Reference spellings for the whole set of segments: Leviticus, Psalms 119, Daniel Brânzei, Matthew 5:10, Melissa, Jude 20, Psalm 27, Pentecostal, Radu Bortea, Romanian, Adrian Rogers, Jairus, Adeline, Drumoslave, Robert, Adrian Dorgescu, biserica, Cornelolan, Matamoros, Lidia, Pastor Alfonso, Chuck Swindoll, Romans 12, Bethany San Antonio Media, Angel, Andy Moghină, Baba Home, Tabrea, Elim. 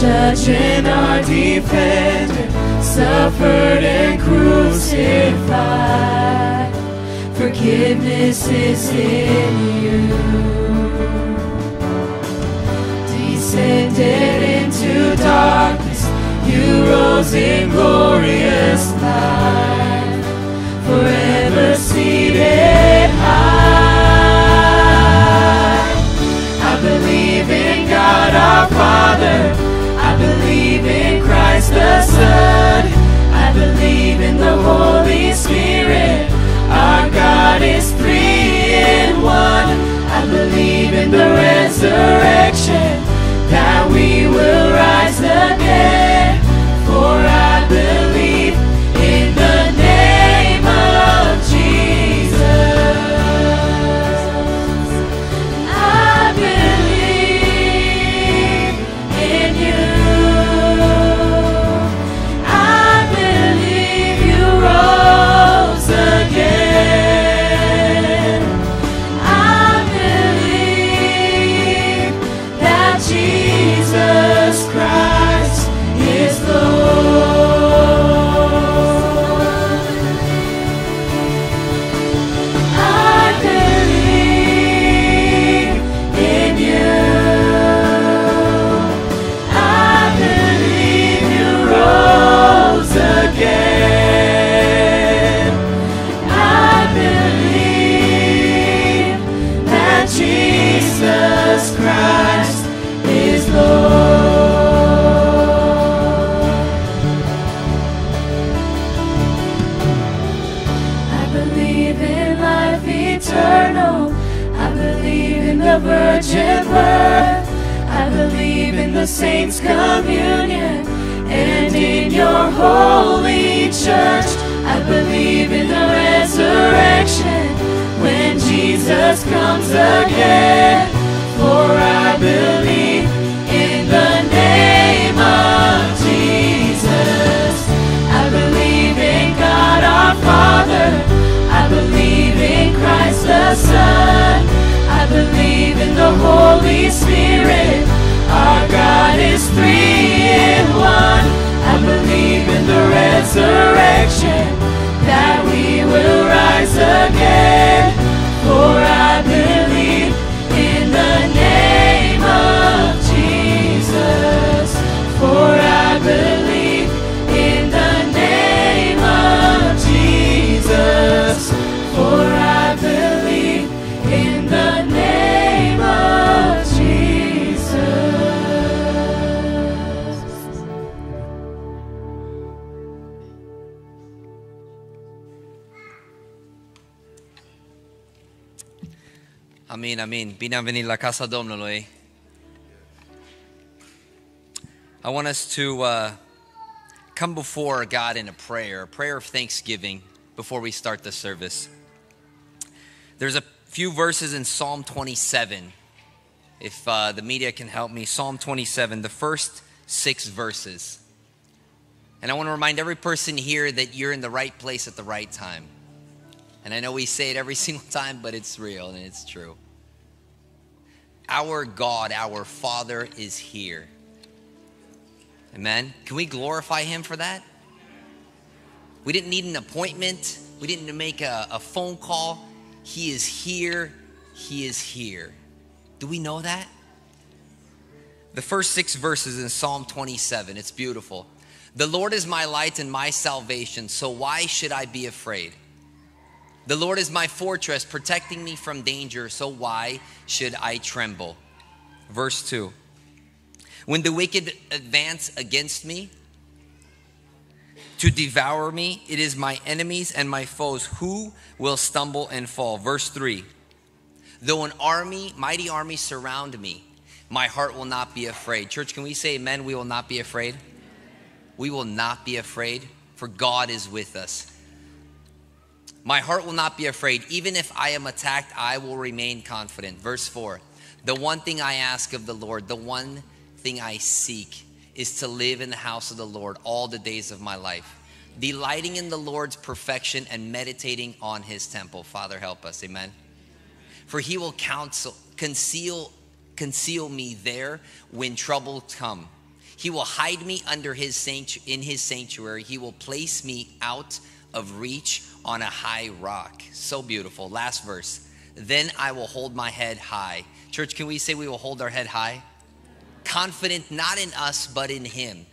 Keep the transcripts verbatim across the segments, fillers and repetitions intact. church in our defender, suffered and crucified. Forgiveness is in you. Descended into darkness, you rose in glorious light, forever seated high. I believe in God our Father, I believe in Christ the Son, I believe in the Holy Spirit, our God is three in one. I believe in the resurrection, that we will rise again, for I believe in the name of Jesus. I believe in you. I believe you rose again. I believe that Jesus Jesus Christ is Lord. I believe in you. I believe you rose again. I believe that Jesus Christ virgin birth. I believe in the saints' communion and in your holy church. I believe in the resurrection when Jesus comes again, for I believe in the name of Jesus. I believe in God our Father, I believe in Christ the Son, I believe in the Holy Spirit, our God is three in one. I believe in the resurrection, that we will rise again, for I believe in the name of Jesus, for I believe in the name of Jesus, for I believe in the name of Jesus. Amin, amin. Bine am venit la casa Domnului. I want us to uh, come before God in a prayer, a prayer of thanksgiving before we start the service. There's a few verses in Psalm twenty-seven, if uh, the media can help me. Psalm twenty-seven, the first six verses. And I want to remind every person here that you're in the right place at the right time. And I know we say it every single time, but it's real and it's true. Our God, our Father is here. Amen. Can we glorify Him for that? We didn't need an appointment. We didn't make a, a phone call. He is here. He is here. Do we know that? The first six verses in Psalm twenty-seven, it's beautiful. The Lord is my light and my salvation, so why should I be afraid? The Lord is my fortress, protecting me from danger, so why should I tremble? Verse two. When the wicked advance against me to devour me, it is my enemies and my foes who will stumble and fall. Verse three, though an army, mighty army surround me, my heart will not be afraid. Church, can we say amen? We will not be afraid. Amen. We will not be afraid, for God is with us. My heart will not be afraid. Even if I am attacked, I will remain confident. Verse four, the one thing I ask of the Lord, the one thing I seek, is to live in the house of the Lord all the days of my life, delighting in the Lord's perfection and meditating on His temple. Father, help us, amen. For He will counsel, conceal, conceal me there when troubles come. He will hide me under his sanctu- in his sanctuary. He will place me out of reach on a high rock. So beautiful. Last verse. Then I will hold my head high. Church, can we say we will hold our head high? Confident not in us, but in him.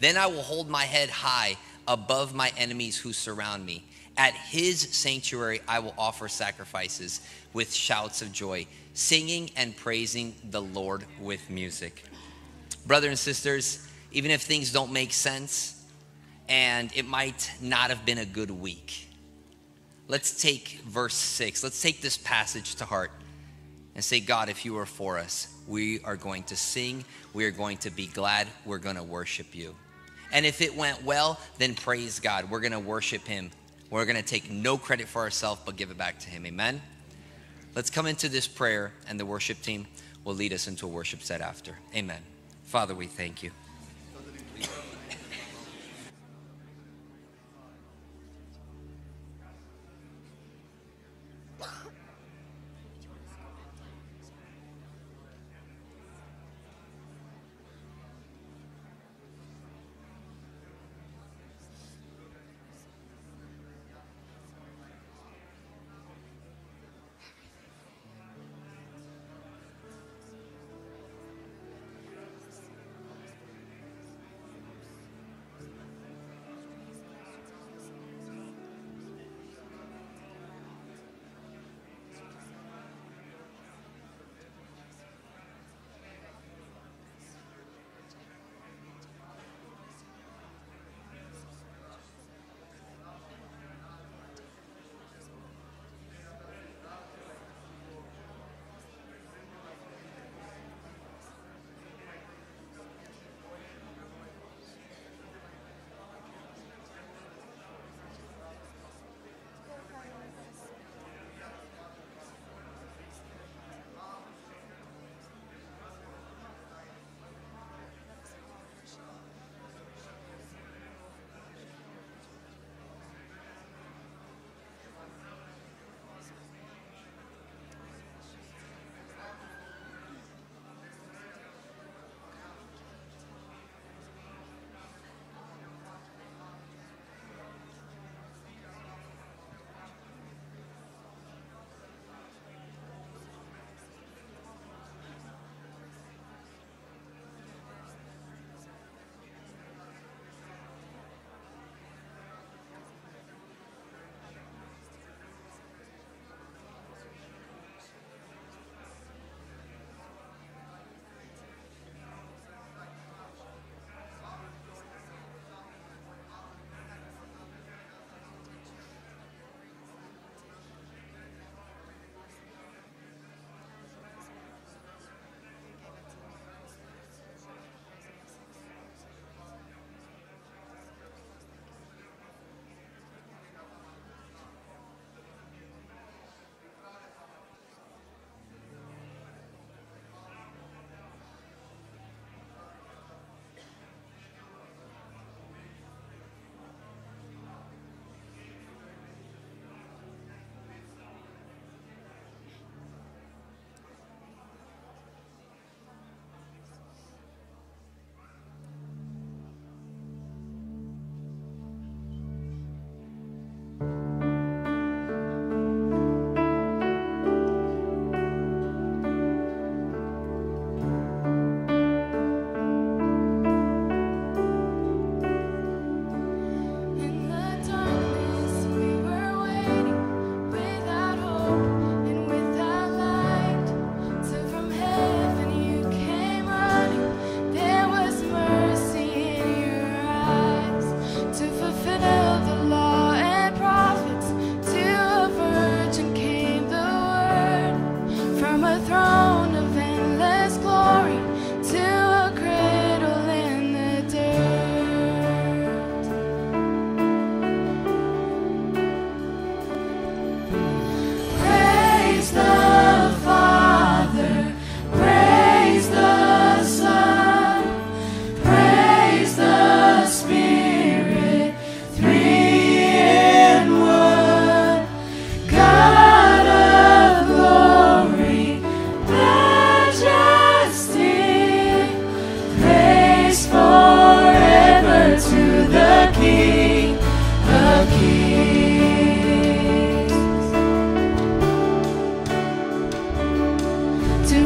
Then I will hold my head high above my enemies who surround me. At his sanctuary, I will offer sacrifices with shouts of joy, singing and praising the Lord with music. Brothers and sisters, even if things don't make sense and it might not have been a good week, let's take verse six. Let's take this passage to heart and say, God, if you are for us, we are going to sing. We are going to be glad. We're going to worship you. And if it went well, then praise God. We're going to worship him. We're going to take no credit for ourselves, but give it back to him. Amen? Let's come into this prayer, and the worship team will lead us into a worship set after. Amen. Father, we thank you.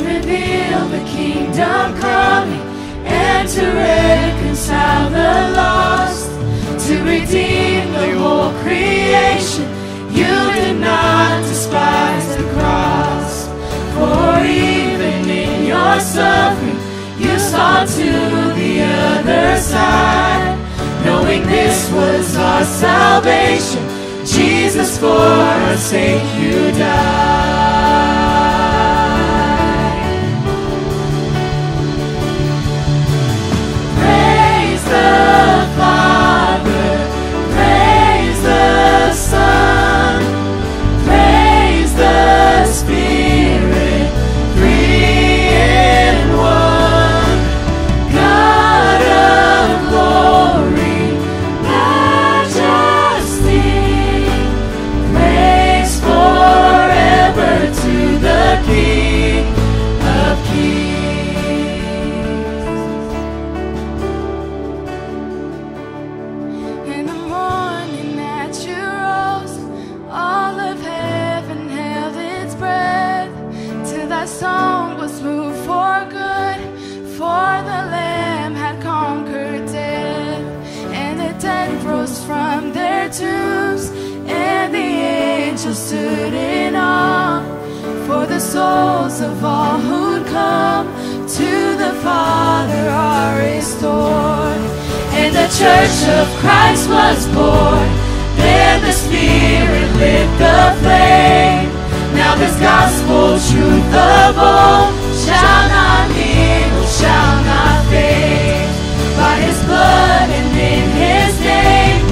reveal the kingdom coming, and to reconcile the lost, to redeem the whole creation. You did not despise the cross, for even in your suffering, you saw to the other side. Knowing this was our salvation, Jesus for our sake you died. Praise the Father, praise the Son, praise the Spirit, three in one, God of glory. King of kings. In the morning that you rose, all of heaven held its breath, till thy song was moved for good, for the Lamb had conquered death. And the dead rose from their tombs, and the angels stood in awe, for the souls of all who'd come to the Father are restored. And the Church of Christ was born. There the Spirit lit the flame. Now this gospel truth of old shall not mingle, shall not fade. By His blood and in His name,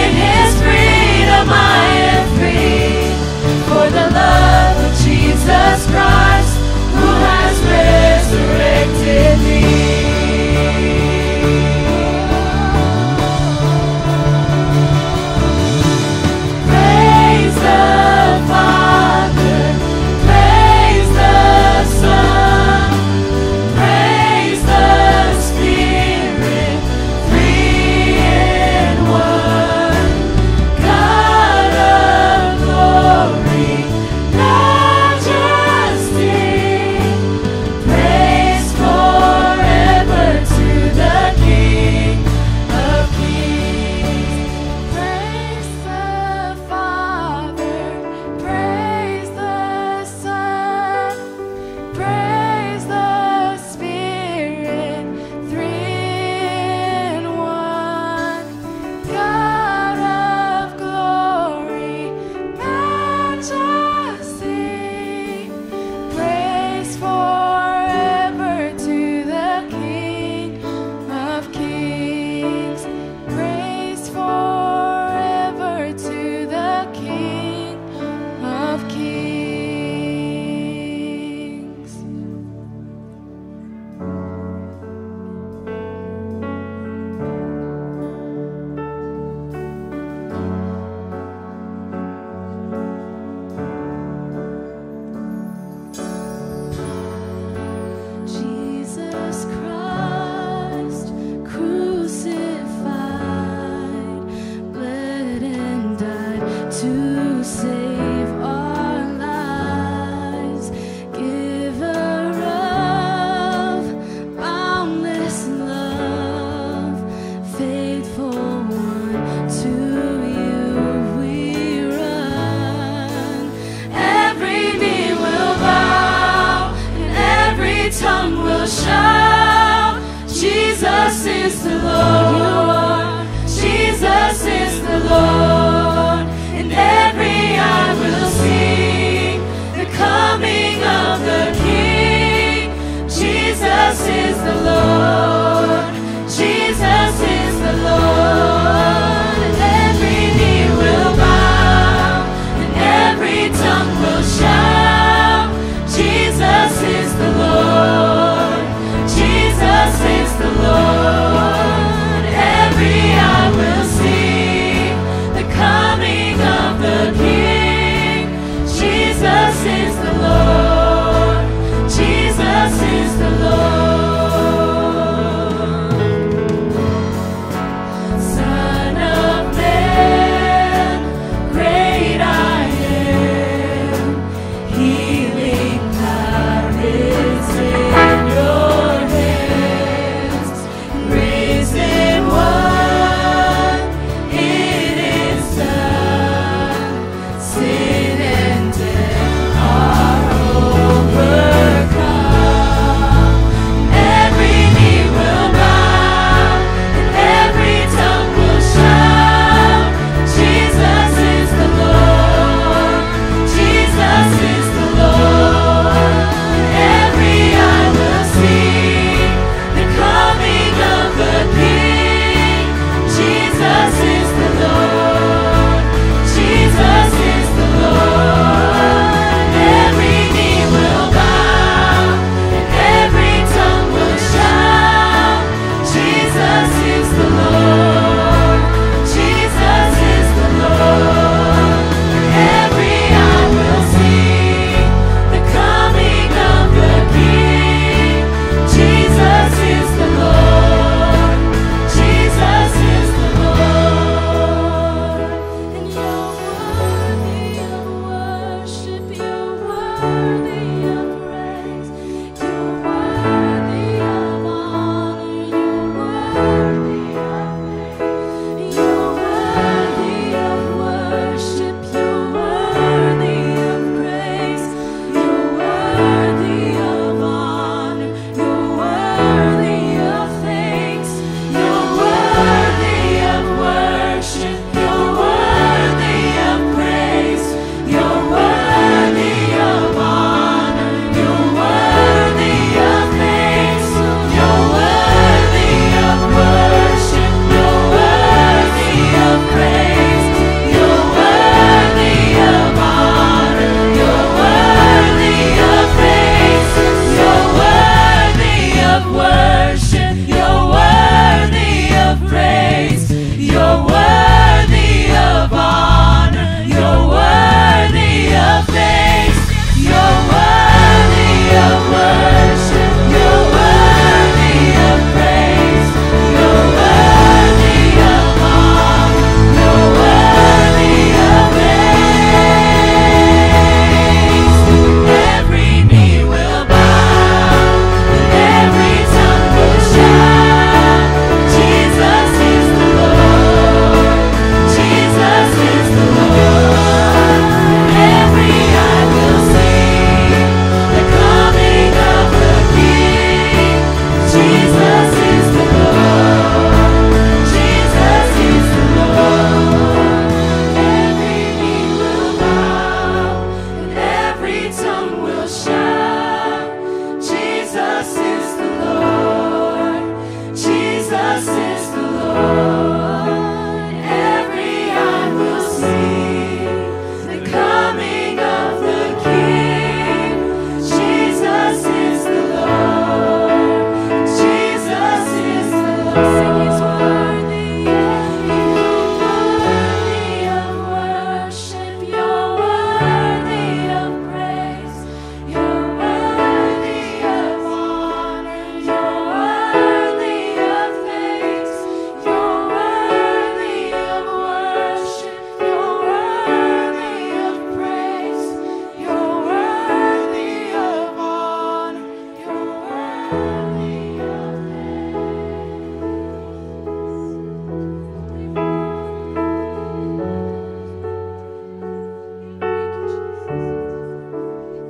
in His freedom I am free. For the love of Jesus Christ, who has resurrected me. Praise the Father, praise the Son.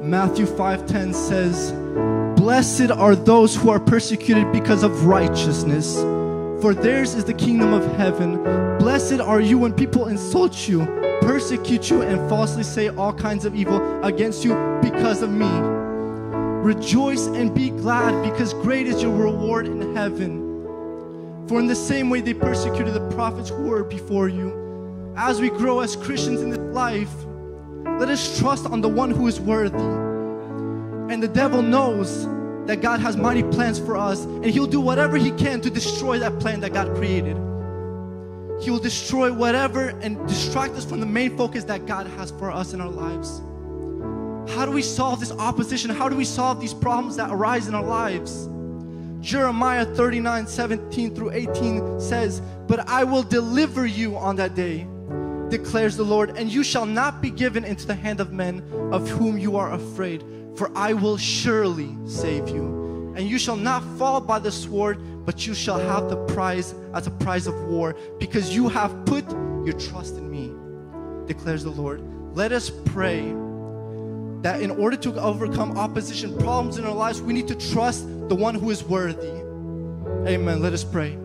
Matthew five ten says, "Blessed are those who are persecuted because of righteousness, for theirs is the kingdom of heaven. Blessed are you when people insult you, persecute you, and falsely say all kinds of evil against you because of me. Rejoice and be glad, because great is your reward in heaven. For in the same way they persecuted the prophets who were before you." As we grow as Christians in this life, let us trust on the one who is worthy. And the devil knows that God has mighty plans for us, and he'll do whatever he can to destroy that plan that God created. He will destroy whatever and distract us from the main focus that God has for us in our lives. How do we solve this opposition? How do we solve these problems that arise in our lives? Jeremiah thirty-nine, seventeen through eighteen says, "But I will deliver you on that day, declares the Lord, and you shall not be given into the hand of men of whom you are afraid. For I will surely save you, and you shall not fall by the sword, but you shall have the prize as a prize of war, because you have put your trust in me, declares the Lord." Let us pray that in order to overcome opposition, problems in our lives, we need to trust the one who is worthy. Amen. Let us pray.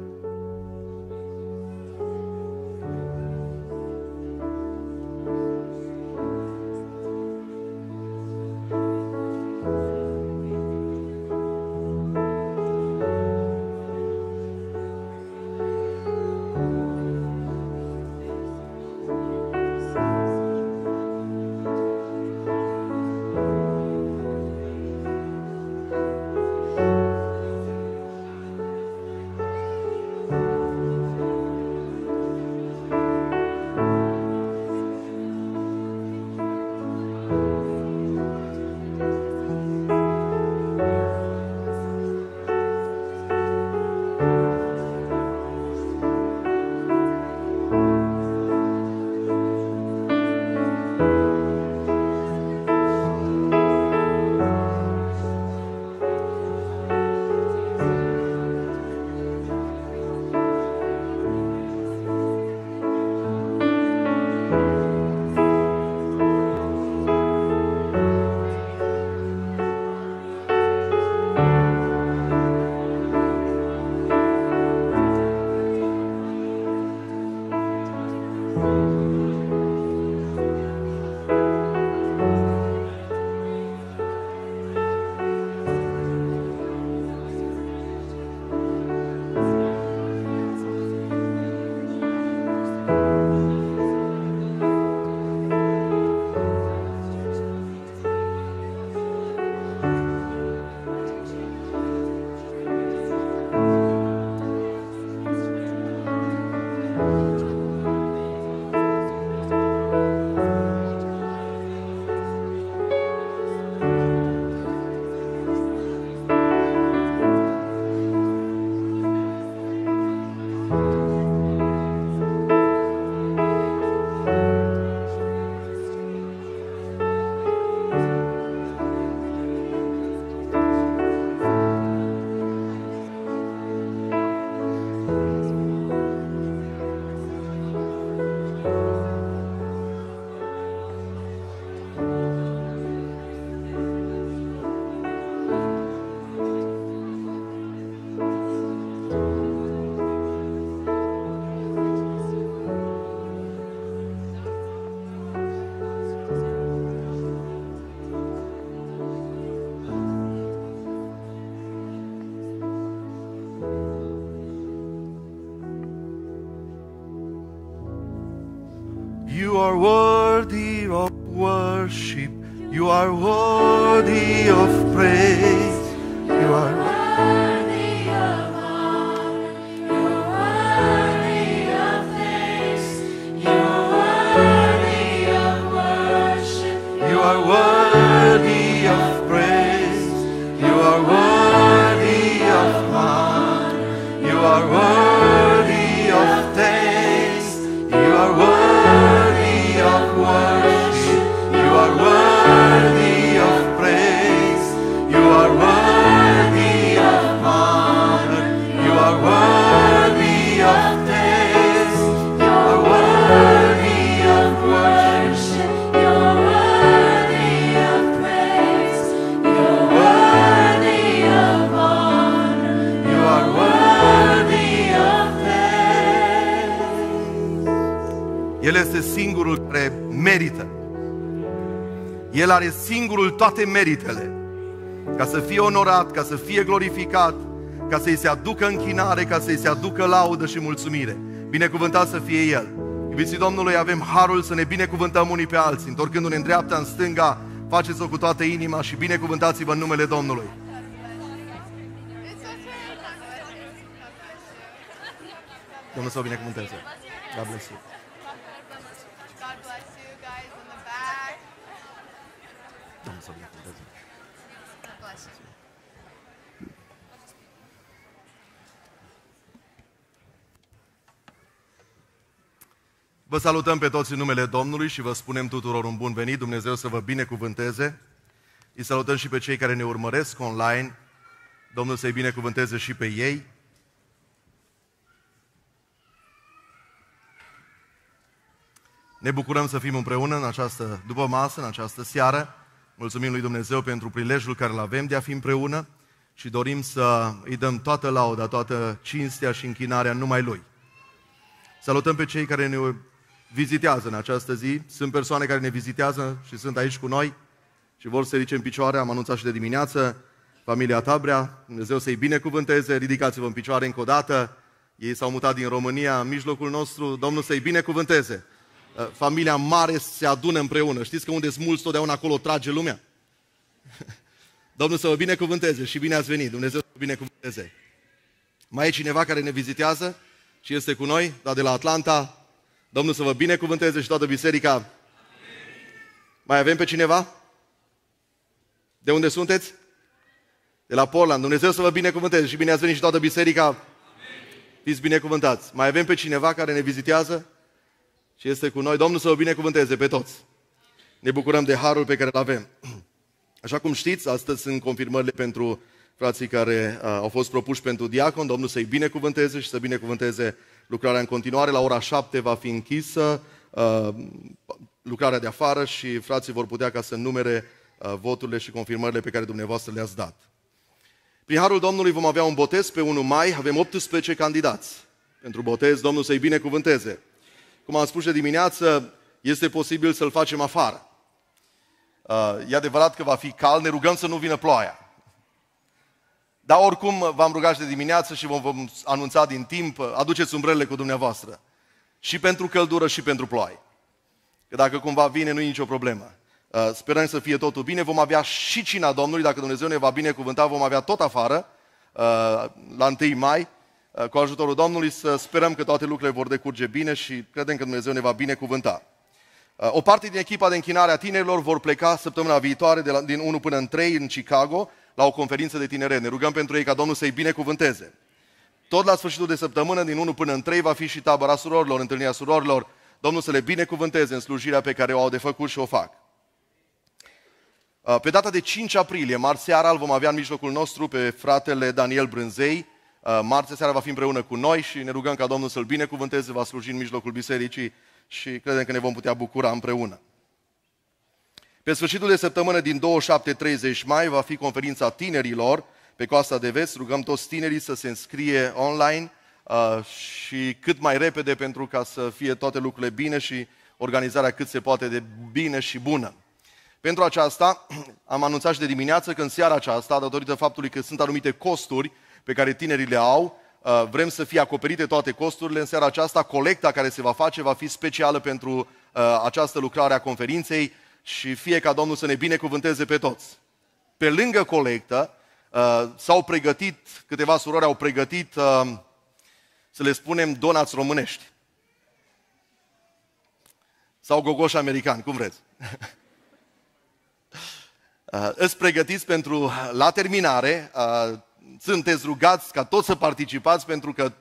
You are worthy of worship. You are worthy of praise. You are worthy of honor. You're worthy of thanks. You're worthy of worship. You are worthy of praise. You are worthy of honor. You are worthy of thanks. You are worthy of worship. You are worthy. Worthy of praise, you are worthy of honor, you are worthy of praise, you are worthy of worship, you are worthy of praise, you are worthy of honor, you are worthy of praise. El este singurul care merită. El are singurul toate meritele, ca să fie onorat, ca să fie glorificat, ca să-i se aducă închinare, ca să-i se aducă laudă și mulțumire. Binecuvântat să fie El. Iubiții Domnului, avem harul să ne binecuvântăm unii pe alții, întorcându-ne în dreapta, în stânga, faceți-o cu toată inima și binecuvântați-vă în numele Domnului. Domnul să vă binecuvânteze. God bless you. Vă salutăm pe toți în numele Domnului și vă spunem tuturor un bun venit. Dumnezeu să vă binecuvânteze. Îi salutăm și pe cei care ne urmăresc online. Domnul să-i binecuvânteze și pe ei. Ne bucurăm să fim împreună în această dupămasă, în această seară. Mulțumim lui Dumnezeu pentru prilejul care îl avem de a fi împreună și dorim să îi dăm toată lauda, toată cinstea și închinarea numai Lui. Salutăm pe cei care ne vizitează în această zi. Sunt persoane care ne vizitează și sunt aici cu noi și vor să ridice în picioare. Am anunțat și de dimineață familia Tabrea. Dumnezeu să-i binecuvânteze. Ridicați-vă în picioare încă o dată. Ei s-au mutat din România în mijlocul nostru. Domnul să-i binecuvânteze. Familia mare se adună împreună. Știți că unde-s mulți, totdeauna acolo trage lumea. Domnul să vă binecuvânteze și bine ați venit. Dumnezeu să vă binecuvânteze. Mai e cineva care ne vizitează și este cu noi, dar de la Atlanta. Domnul să vă binecuvânteze și toată biserica. Amin. Mai avem pe cineva? De unde sunteți? De la Portland. Dumnezeu să vă binecuvânteze și bine ați venit și toată biserica. Amin. Fiți binecuvântați. Mai avem pe cineva care ne vizitează și este cu noi. Domnul să vă binecuvânteze pe toți. Ne bucurăm de harul pe care îl avem. Așa cum știți, astăzi sunt confirmările pentru frații care uh, au fost propuși pentru diacon. Domnul să-i binecuvânteze și să binecuvânteze lucrarea în continuare. La ora șapte va fi închisă uh, lucrarea de afară și frații vor putea ca să numere uh, voturile și confirmările pe care dumneavoastră le-ați dat. Prin harul Domnului vom avea un botez pe unu mai. Avem optsprezece candidați pentru botez. Domnul să-i binecuvânteze. Cum am spus de dimineață, este posibil să-l facem afară. Uh, e adevărat că va fi cald, ne rugăm să nu vină ploaia. Dar oricum v-am rugat și de dimineață și vom anunța din timp, aduceți umbrelele cu dumneavoastră. Și pentru căldură și pentru ploaie. Că dacă cumva vine, nu e nicio problemă. Uh, sperăm să fie totul bine. Vom avea și cina Domnului, dacă Dumnezeu ne va binecuvânta, vom avea tot afară, uh, la unu mai. Cu ajutorul Domnului să sperăm că toate lucrurile vor decurge bine și credem că Dumnezeu ne va binecuvânta. O parte din echipa de închinare a tinerilor vor pleca săptămâna viitoare de la, din unu până în trei în Chicago la o conferință de tineret. Ne rugăm pentru ei ca Domnul să-i binecuvânteze. Tot la sfârșitul de săptămână, din unu până în trei, va fi și tabăra surorilor, întâlnirea surorilor. Domnul să le binecuvânteze în slujirea pe care o au de făcut și o fac. Pe data de cinci aprilie, marți seara, îl vom avea în mijlocul nostru pe fratele Daniel Brânzei. Marțea seara va fi împreună cu noi și ne rugăm ca Domnul să-l binecuvânteze, va sluji în mijlocul bisericii și credem că ne vom putea bucura împreună. Pe sfârșitul de săptămână din douăzeci și șapte - treizeci mai va fi conferința tinerilor pe coasta de vest. Rugăm toți tinerii să se înscrie online și cât mai repede pentru ca să fie toate lucrurile bine și organizarea cât se poate de bine și bună. Pentru aceasta am anunțat și de dimineață că în seara aceasta, datorită faptului că sunt anumite costuri pe care tinerii le au, vrem să fie acoperite toate costurile. În seara aceasta, colecta care se va face va fi specială pentru uh, această lucrare a conferinței și fie ca Domnul să ne binecuvânteze pe toți. Pe lângă colectă, uh, s-au pregătit, câteva surori au pregătit, uh, să le spunem, donați românești. Sau gogoși americani, cum vreți. uh, îți pregătiți pentru, la terminare, uh, sunteți rugați ca toți să participați, pentru că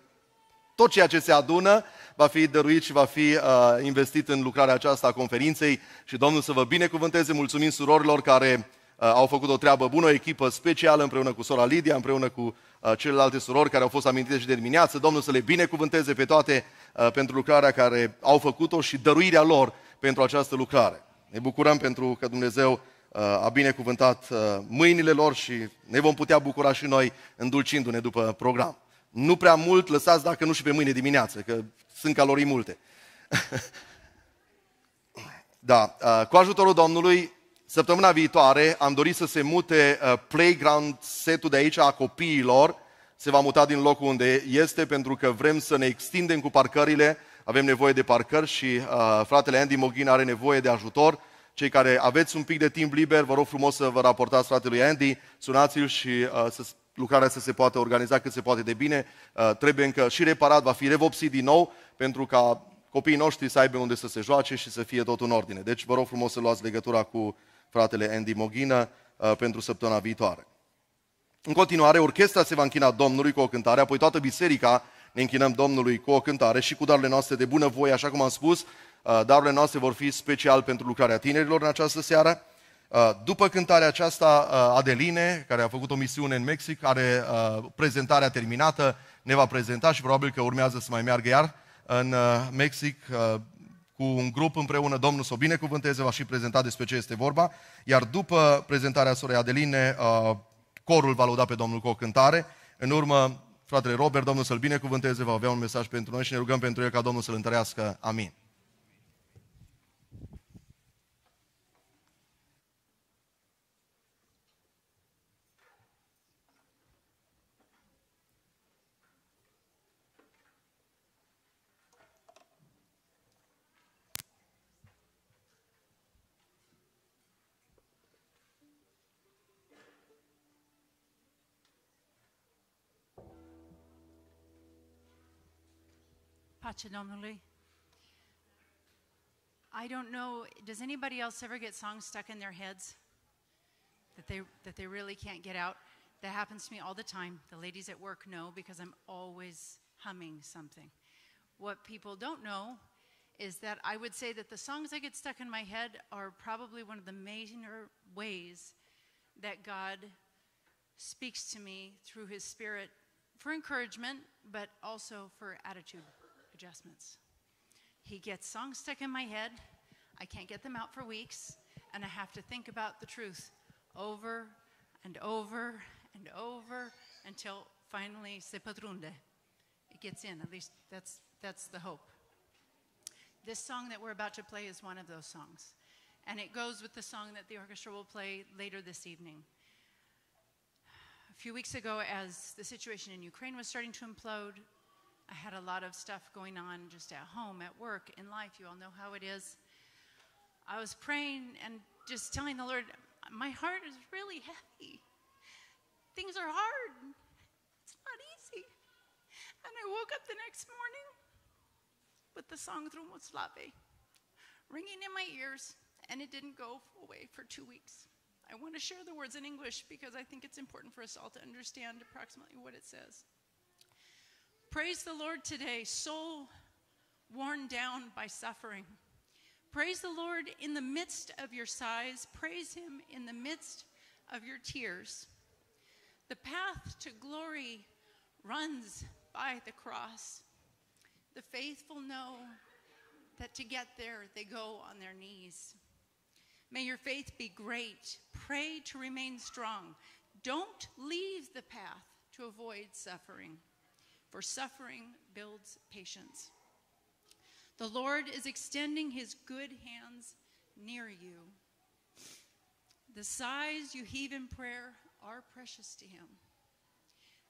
tot ceea ce se adună va fi dăruit și va fi uh, investit în lucrarea aceasta a conferinței și Domnul să vă binecuvânteze. Mulțumim surorilor care uh, au făcut o treabă bună, o echipă specială împreună cu sora Lidia, împreună cu uh, celelalte surori care au fost amintite și de dimineață. Domnul să le binecuvânteze pe toate uh, pentru lucrarea care au făcut-o și dăruirea lor pentru această lucrare. Ne bucurăm pentru că Dumnezeu a binecuvântat mâinile lor și ne vom putea bucura și noi îndulcindu-ne după program. Nu prea mult lăsați, dacă nu și pe mâine dimineață, că sunt calorii multe. Da, cu ajutorul Domnului, săptămâna viitoare am dorit să se mute playground setul de aici a copiilor. Se va muta din locul unde este, pentru că vrem să ne extindem cu parcările. Avem nevoie de parcări și fratele Andy Moghină are nevoie de ajutor. Cei care aveți un pic de timp liber, vă rog frumos să vă raportați fratelui Andy, sunați-l și uh, să, lucrarea să se poată organiza cât se poate de bine. Uh, trebuie încă și reparat, va fi revopsit din nou, pentru ca copiii noștri să aibă unde să se joace și să fie tot în ordine. Deci vă rog frumos să luați legătura cu fratele Andy Moghină uh, pentru săptămâna viitoare. În continuare, orchestra se va închina Domnului cu o cântare, apoi toată biserica ne închinăm Domnului cu o cântare și cu darurile noastre de bunăvoie, așa cum am spus. Darurile noastre vor fi special pentru lucrarea tinerilor în această seară. După cântarea aceasta, Adeline, care a făcut o misiune în Mexic, are prezentarea terminată, ne va prezenta și probabil că urmează să mai meargă iar în Mexic cu un grup împreună. Domnul să o binecuvânteze, va și prezenta despre ce este vorba. Iar după prezentarea sorei Adeline, corul va lăuda pe Domnul cu o cântare. În urmă, fratele Robert, Domnul să-l binecuvânteze, va avea un mesaj pentru noi și ne rugăm pentru el ca Domnul să-l întărească. Amin. Pace Domnului. I don't know, does anybody else ever get songs stuck in their heads that they that they really can't get out? That happens to me all the time. The ladies at work know because I'm always humming something. What people don't know is that I would say that the songs that get stuck in my head are probably one of the major ways that God speaks to me through His Spirit for encouragement, but also for attitude adjustments. He gets songs stuck in my head. I can't get them out for weeks, and I have to think about the truth over and over and over until finally se pătrunde. It gets in. At least that's that's the hope. This song that we're about to play is one of those songs, and it goes with the song that the orchestra will play later this evening. A few weeks ago, as the situation in Ukraine was starting to implode, I had a lot of stuff going on just at home, at work, in life. You all know how it is. I was praying and just telling the Lord, my heart is really heavy. Things are hard. It's not easy. And I woke up the next morning with the song Drumoslave ringing in my ears, and it didn't go away for two weeks. I want to share the words in English because I think it's important for us all to understand approximately what it says. Praise the Lord today, soul worn down by suffering. Praise the Lord in the midst of your sighs. Praise Him in the midst of your tears. The path to glory runs by the cross. The faithful know that to get there, they go on their knees. May your faith be great. Pray to remain strong. Don't leave the path to avoid suffering, for suffering builds patience. The Lord is extending His good hands near you. The sighs you heave in prayer are precious to Him.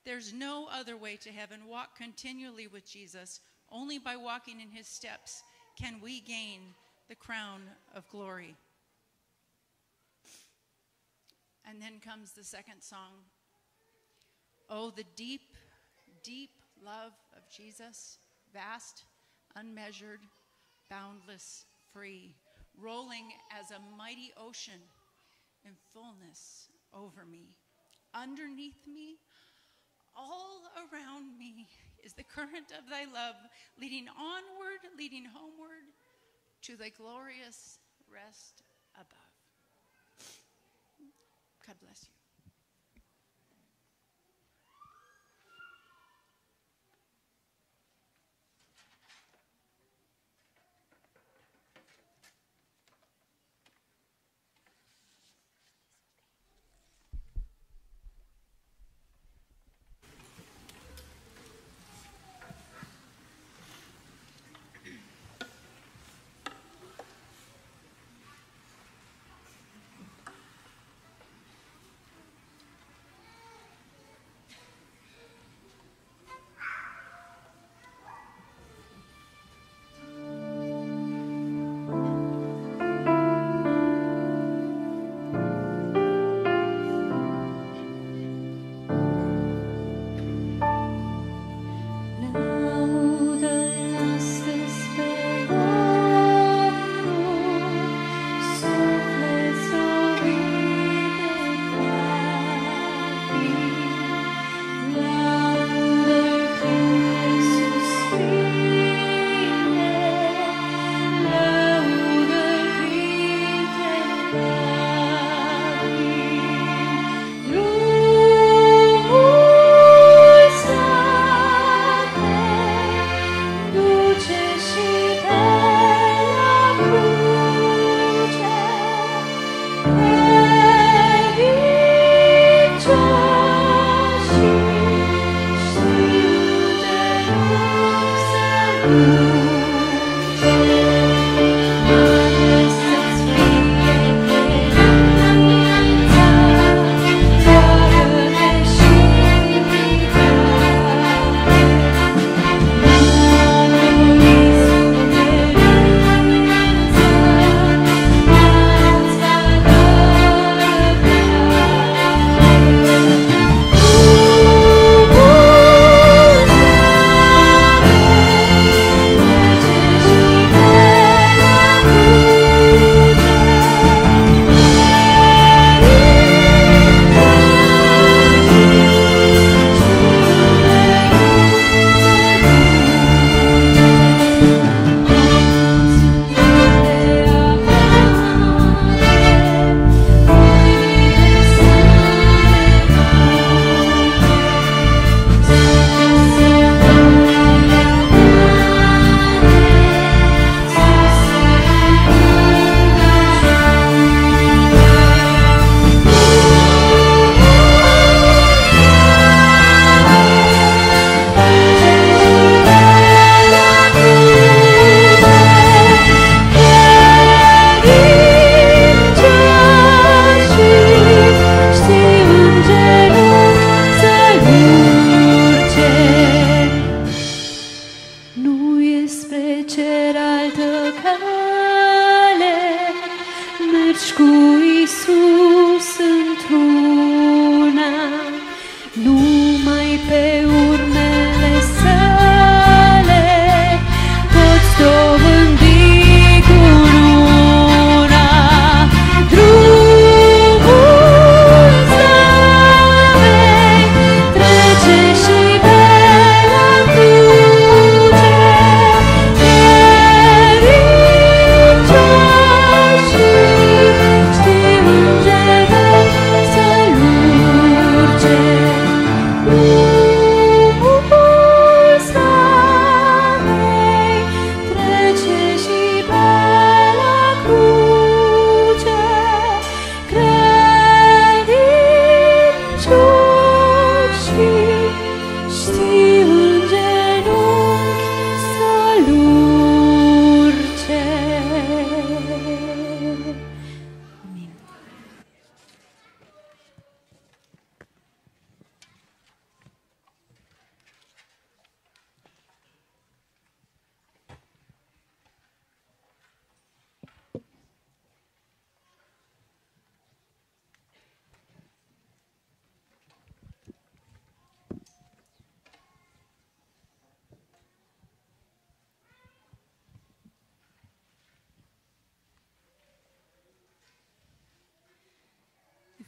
There's no other way to heaven. Walk continually with Jesus. Only by walking in His steps can we gain the crown of glory. And then comes the second song. Oh, the deep, deep love of Jesus, vast, unmeasured, boundless, free, rolling as a mighty ocean in fullness over me. Underneath me, all around me is the current of thy love, leading onward, leading homeward to thy glorious rest above. God bless you.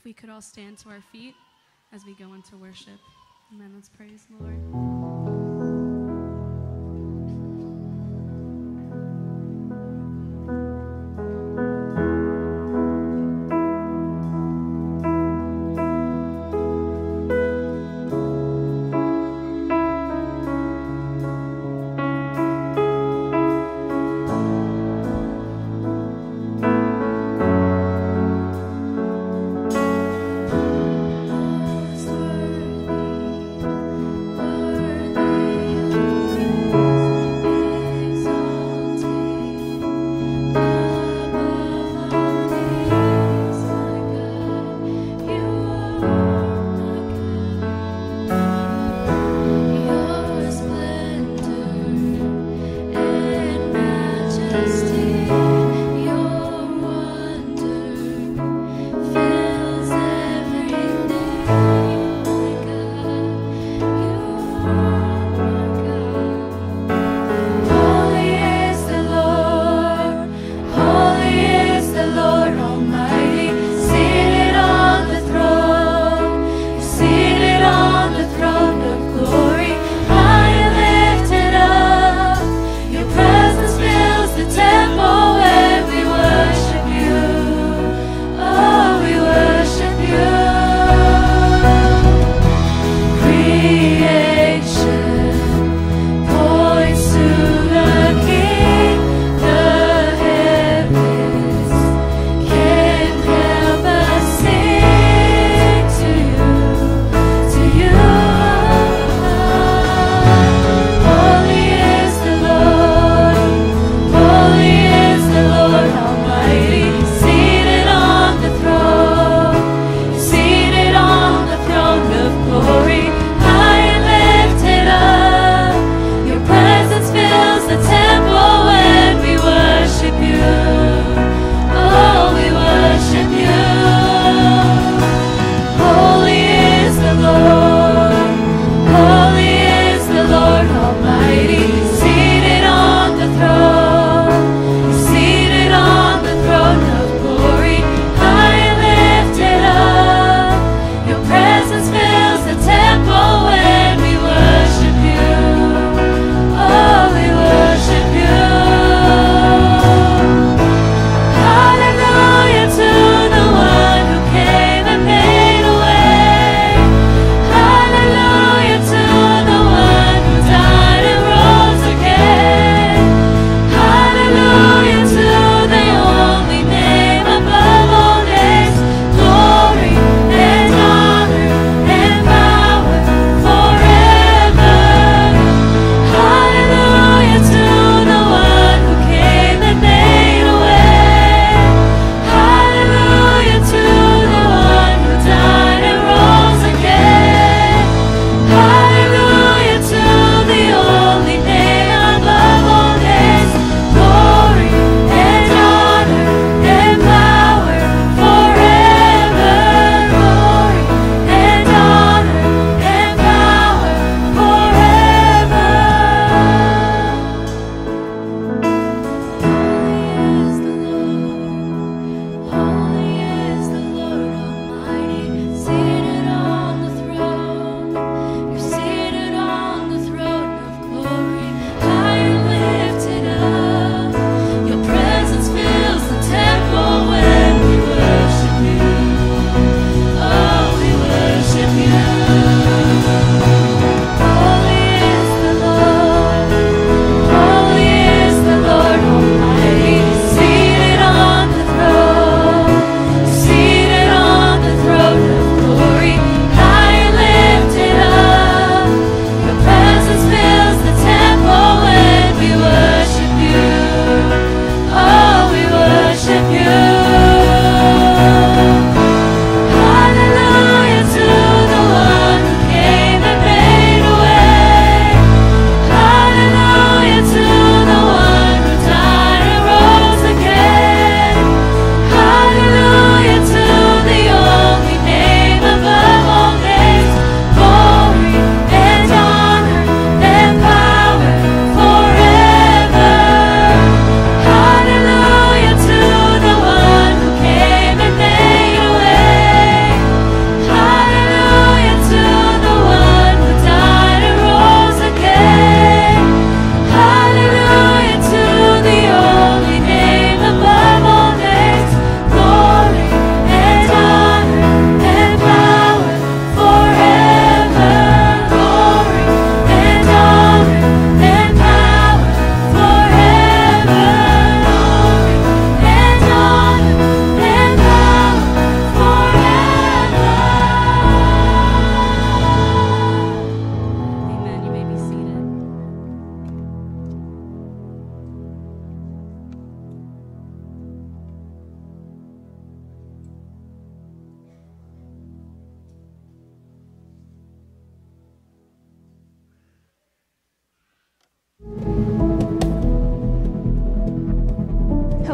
we could all stand to our feet as we go into worship. Amen. Let's praise the Lord. Lord.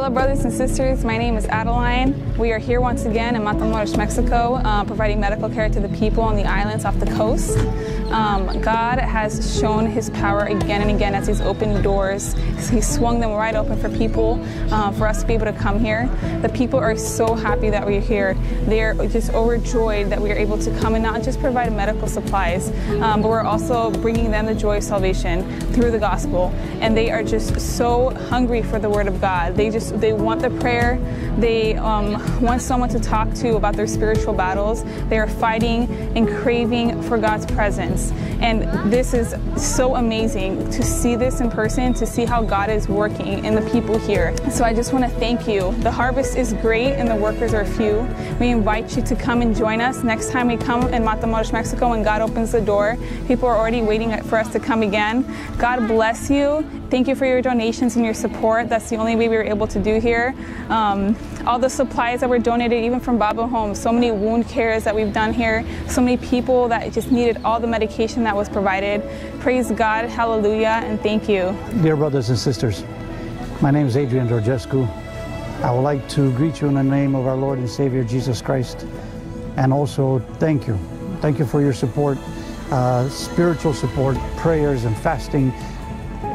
Hello brothers and sisters, my name is Adeline. We are here once again in Matamoros, Mexico, uh, providing medical care to the people on the islands off the coast. Um, God has shown His power again and again as He's opened doors. He swung them wide open for people, uh, for us to be able to come here. The people are so happy that we're here. They're just overjoyed that we are able to come and not just provide medical supplies, um, but we're also bringing them the joy of salvation through the gospel. And they are just so hungry for the Word of God. They just They want the prayer. They um, want someone to talk to about their spiritual battles. They are fighting and craving for God's presence. And this is so amazing to see this in person, to see how God is working in the people here. So I just want to thank you. The harvest is great and the workers are few. We invite you to come and join us. Next time we come in Matamoros, Mexico, when God opens the door, people are already waiting for us to come again. God bless you. Thank you for your donations and your support. That's the only way we were able to to do here. Um, all the supplies that were donated, even from Baba Home, so many wound cares that we've done here, so many people that just needed all the medication that was provided. Praise God, hallelujah, and thank you. Dear brothers and sisters, my name is Adrian Dorgescu. I would like to greet you in the name of our Lord and Savior Jesus Christ, and also thank you. Thank you for your support, uh, spiritual support, prayers and fasting.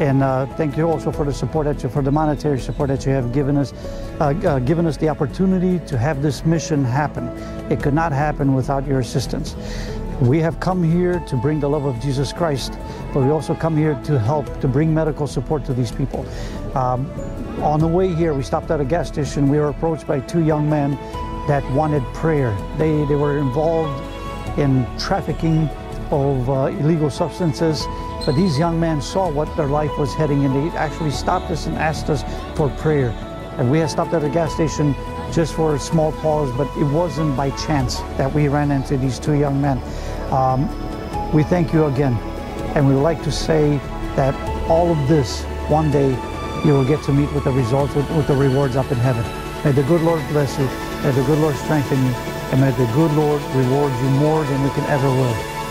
And uh, thank you also for the support that you, for the monetary support that you have given us, uh, uh, given us the opportunity to have this mission happen. It could not happen without your assistance. We have come here to bring the love of Jesus Christ, but we also come here to help, to bring medical support to these people. Um, on the way here, we stopped at a gas station. We were approached by two young men that wanted prayer. They, they were involved in trafficking of uh, illegal substances. But these young men saw what their life was heading, and they actually stopped us and asked us for prayer. And we had stopped at a gas station just for a small pause, but it wasn't by chance that we ran into these two young men. Um, we thank you again, and we would like to say that all of this, one day, you will get to meet with the results, with, with the rewards up in heaven. May the good Lord bless you, may the good Lord strengthen you, and may the good Lord reward you more than you can ever will.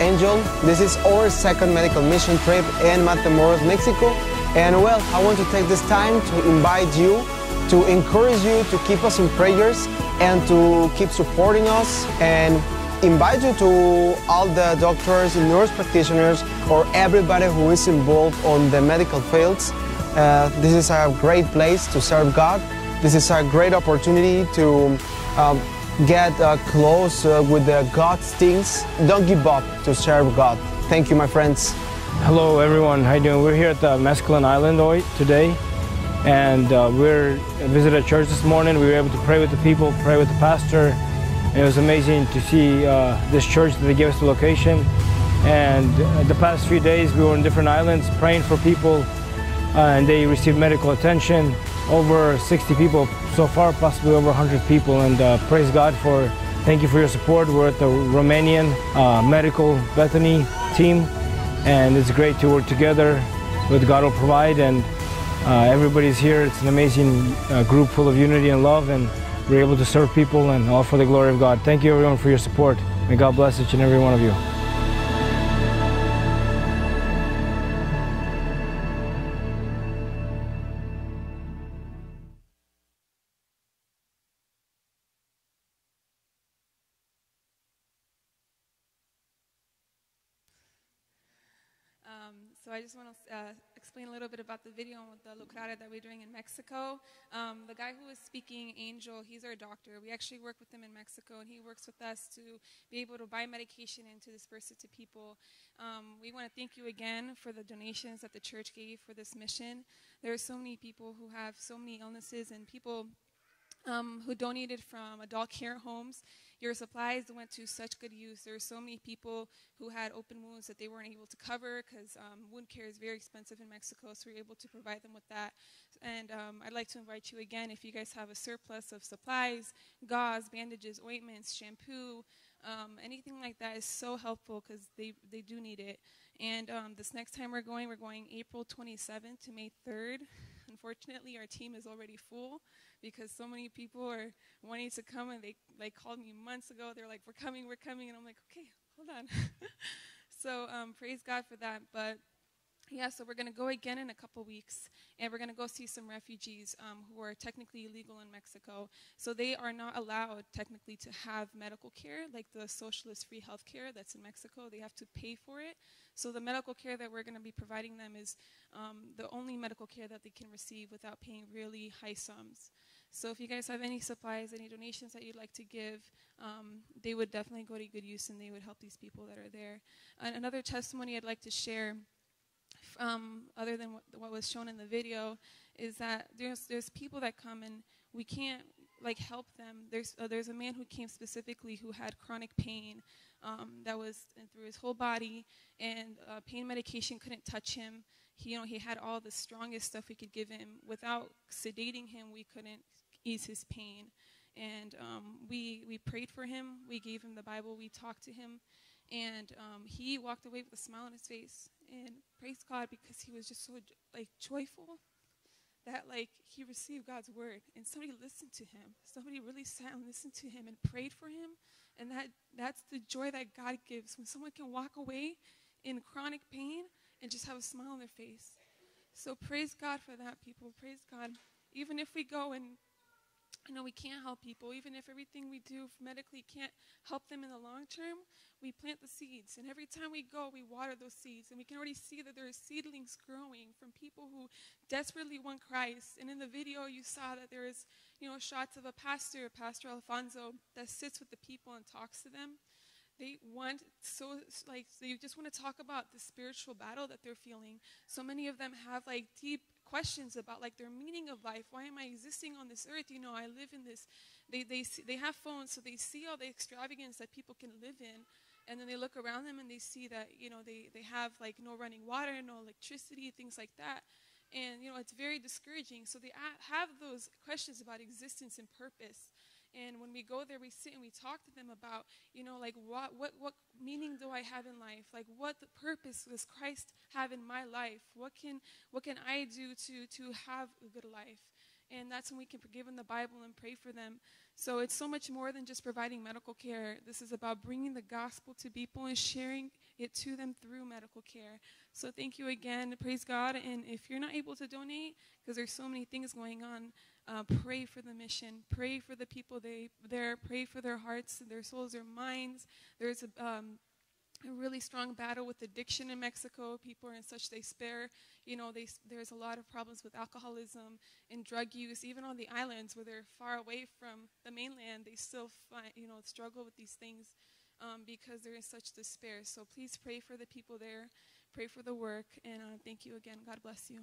Angel, this is our second medical mission trip in Matamoros, Mexico, and well, I want to take this time to invite you, to encourage you to keep us in prayers and to keep supporting us, and invite you to all the doctors, nurse practitioners, or everybody who is involved on the medical fields. Uh, this is a great place to serve God. This is a great opportunity to um, get uh, close uh, with the God's things. Don't give up to serve God. Thank you, my friends. Hello, everyone. How you doing? We're here at the Mescaline Island today, and uh, we're visited a church this morning. We were able to pray with the people, pray with the pastor, and it was amazing to see uh, this church that they gave us the location. And uh, the past few days, we were on different islands praying for people, uh, and they received medical attention. Over sixty people so far, possibly over one hundred people, and uh, praise God for, thank you for your support. We're at the Romanian uh, Medical Bethany team, and it's great to work together with God will provide, and uh, everybody's here. It's an amazing uh, group full of unity and love, and we're able to serve people, and all for the glory of God. Thank you everyone for your support. May God bless each and every one of you. So I just want to uh, explain a little bit about the video and the lucrarea that we're doing in Mexico. Um, the guy who is speaking, Angel, he's our doctor. We actually work with him in Mexico, and he works with us to be able to buy medication and to disperse it to people. Um, we want to thank you again for the donations that the church gave for this mission. There are so many people who have so many illnesses, and people um, who donated from adult care homes. Your supplies went to such good use. There are so many people who had open wounds that they weren't able to cover because um, wound care is very expensive in Mexico, so we were able to provide them with that. And um, I'd like to invite you again, if you guys have a surplus of supplies, gauze, bandages, ointments, shampoo, um, anything like that is so helpful because they, they do need it. And um, this next time we're going, we're going April twenty-seventh to May third. Unfortunately, our team is already full because so many people are wanting to come, and they like called me months ago. They're like, we're coming, we're coming. And I'm like, okay, hold on. So um, praise God for that. But yeah, so we're going to go again in a couple weeks, and we're going to go see some refugees um, who are technically illegal in Mexico. So they are not allowed technically to have medical care, like the socialist free health care that's in Mexico. They have to pay for it. So the medical care that we're going to be providing them is um, the only medical care that they can receive without paying really high sums. So if you guys have any supplies, any donations that you'd like to give, um, they would definitely go to good use, and they would help these people that are there. And another testimony I'd like to share, Um, other than what, what was shown in the video, is that there's there's people that come and we can't like help them. There's uh, there's a man who came specifically who had chronic pain um, that was through his whole body, and uh, pain medication couldn't touch him. He, you know, he had all the strongest stuff we could give him. Without sedating him, we couldn't ease his pain. And um, we we prayed for him. We gave him the Bible. We talked to him. And um, he walked away with a smile on his face, and praise God, because he was just so like joyful that like he received God's word, and somebody listened to him. Somebody really sat and listened to him and prayed for him, and that that's the joy that God gives when someone can walk away in chronic pain and just have a smile on their face. So praise God for that, people. Praise God. Even if we go and you know, we can't help people, even if everything we do medically can't help them in the long term, we plant the seeds. And every time we go, we water those seeds. And we can already see that there are seedlings growing from people who desperately want Christ. And in the video, you saw that there is, you know, shots of a pastor, Pastor Alfonso, that sits with the people and talks to them. They want, so, like, they just want to talk about the spiritual battle that they're feeling. So many of them have, like, deep questions about like their meaning of life. Why am I existing on this earth? You know, I live in this. They they see, they have phones, so they see all the extravagance that people can live in, and then they look around them and they see that you know they they have like no running water, no electricity, things like that, and you know it's very discouraging. So they have those questions about existence and purpose. And when we go there, we sit and we talk to them about, you know, like, what, what, what meaning do I have in life? Like, what purpose does Christ have in my life? What can, what can I do to, to have a good life? And that's when we can give them the Bible and pray for them. So it's so much more than just providing medical care. This is about bringing the gospel to people and sharing it to them through medical care. So thank you again. Praise God. And if you're not able to donate, because there's so many things going on, Uh, pray for the mission. Pray for the people they, there. Pray for their hearts, their souls, their minds. There's a, um, a really strong battle with addiction in Mexico. People are in such despair. You know, they, there's a lot of problems with alcoholism and drug use. Even on the islands where they're far away from the mainland, they still find, you know, struggle with these things um, because they're in such despair. So please pray for the people there. Pray for the work. And uh, thank you again. God bless you.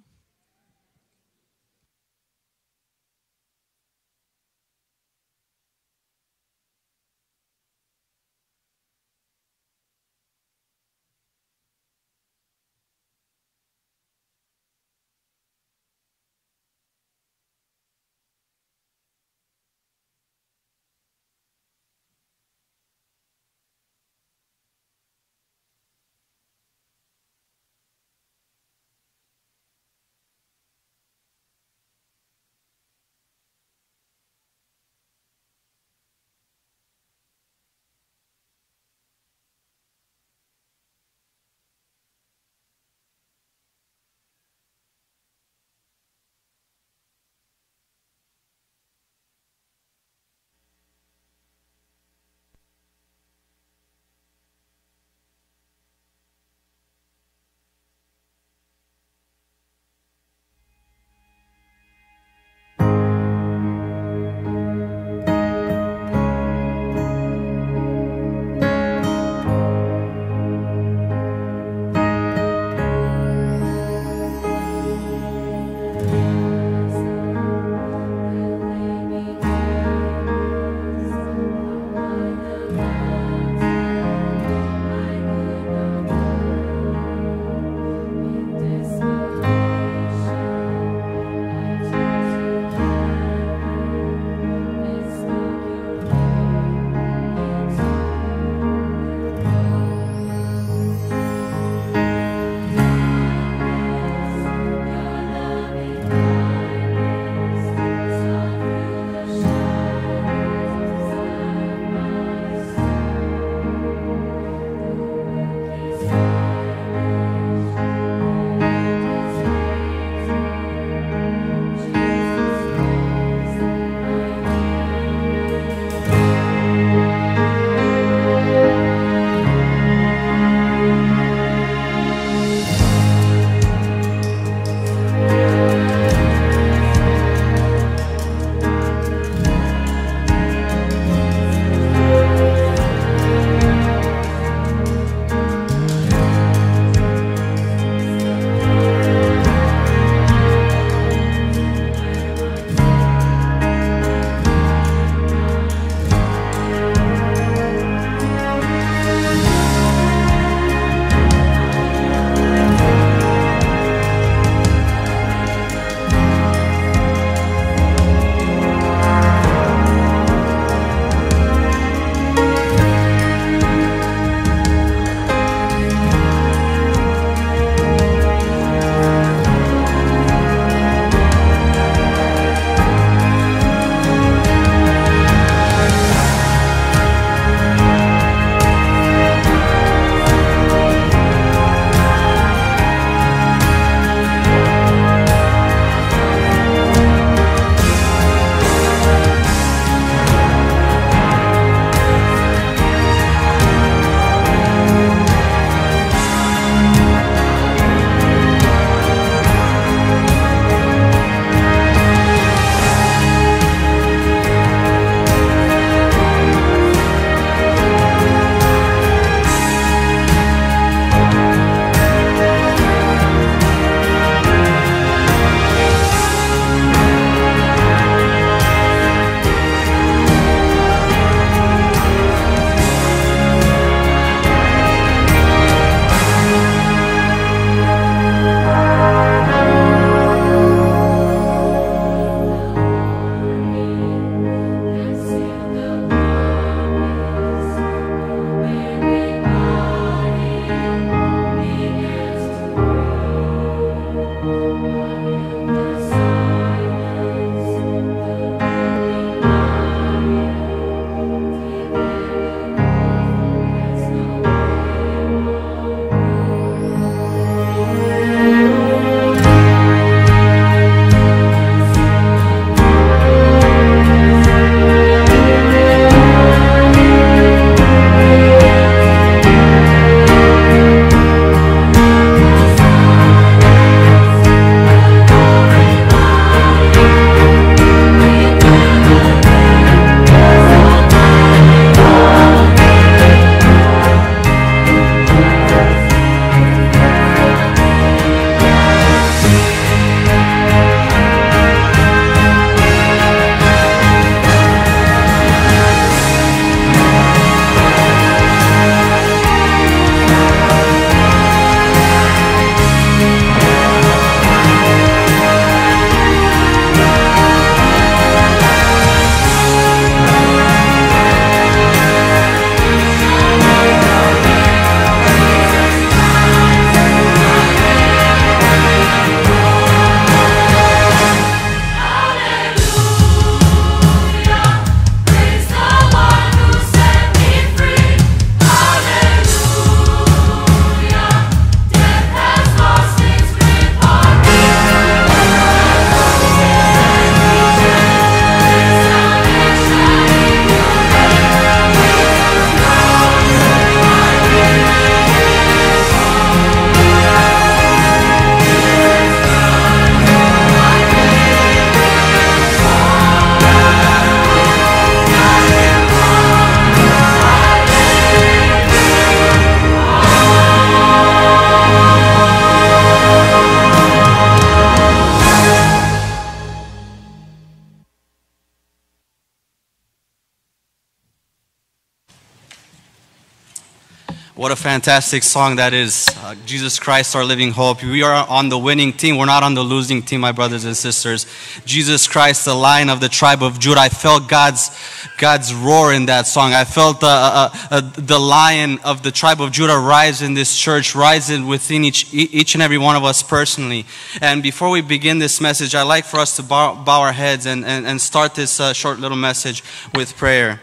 What a fantastic song that is. Uh, Jesus Christ, our living hope. We are on the winning team. We're not on the losing team, my brothers and sisters. Jesus Christ, the Lion of the tribe of Judah. I felt God's, God's roar in that song. I felt uh, uh, uh, the Lion of the tribe of Judah rise in this church, rise in within each, each and every one of us personally. And before we begin this message, I'd like for us to bow, bow our heads and, and, and start this uh, short little message with prayer.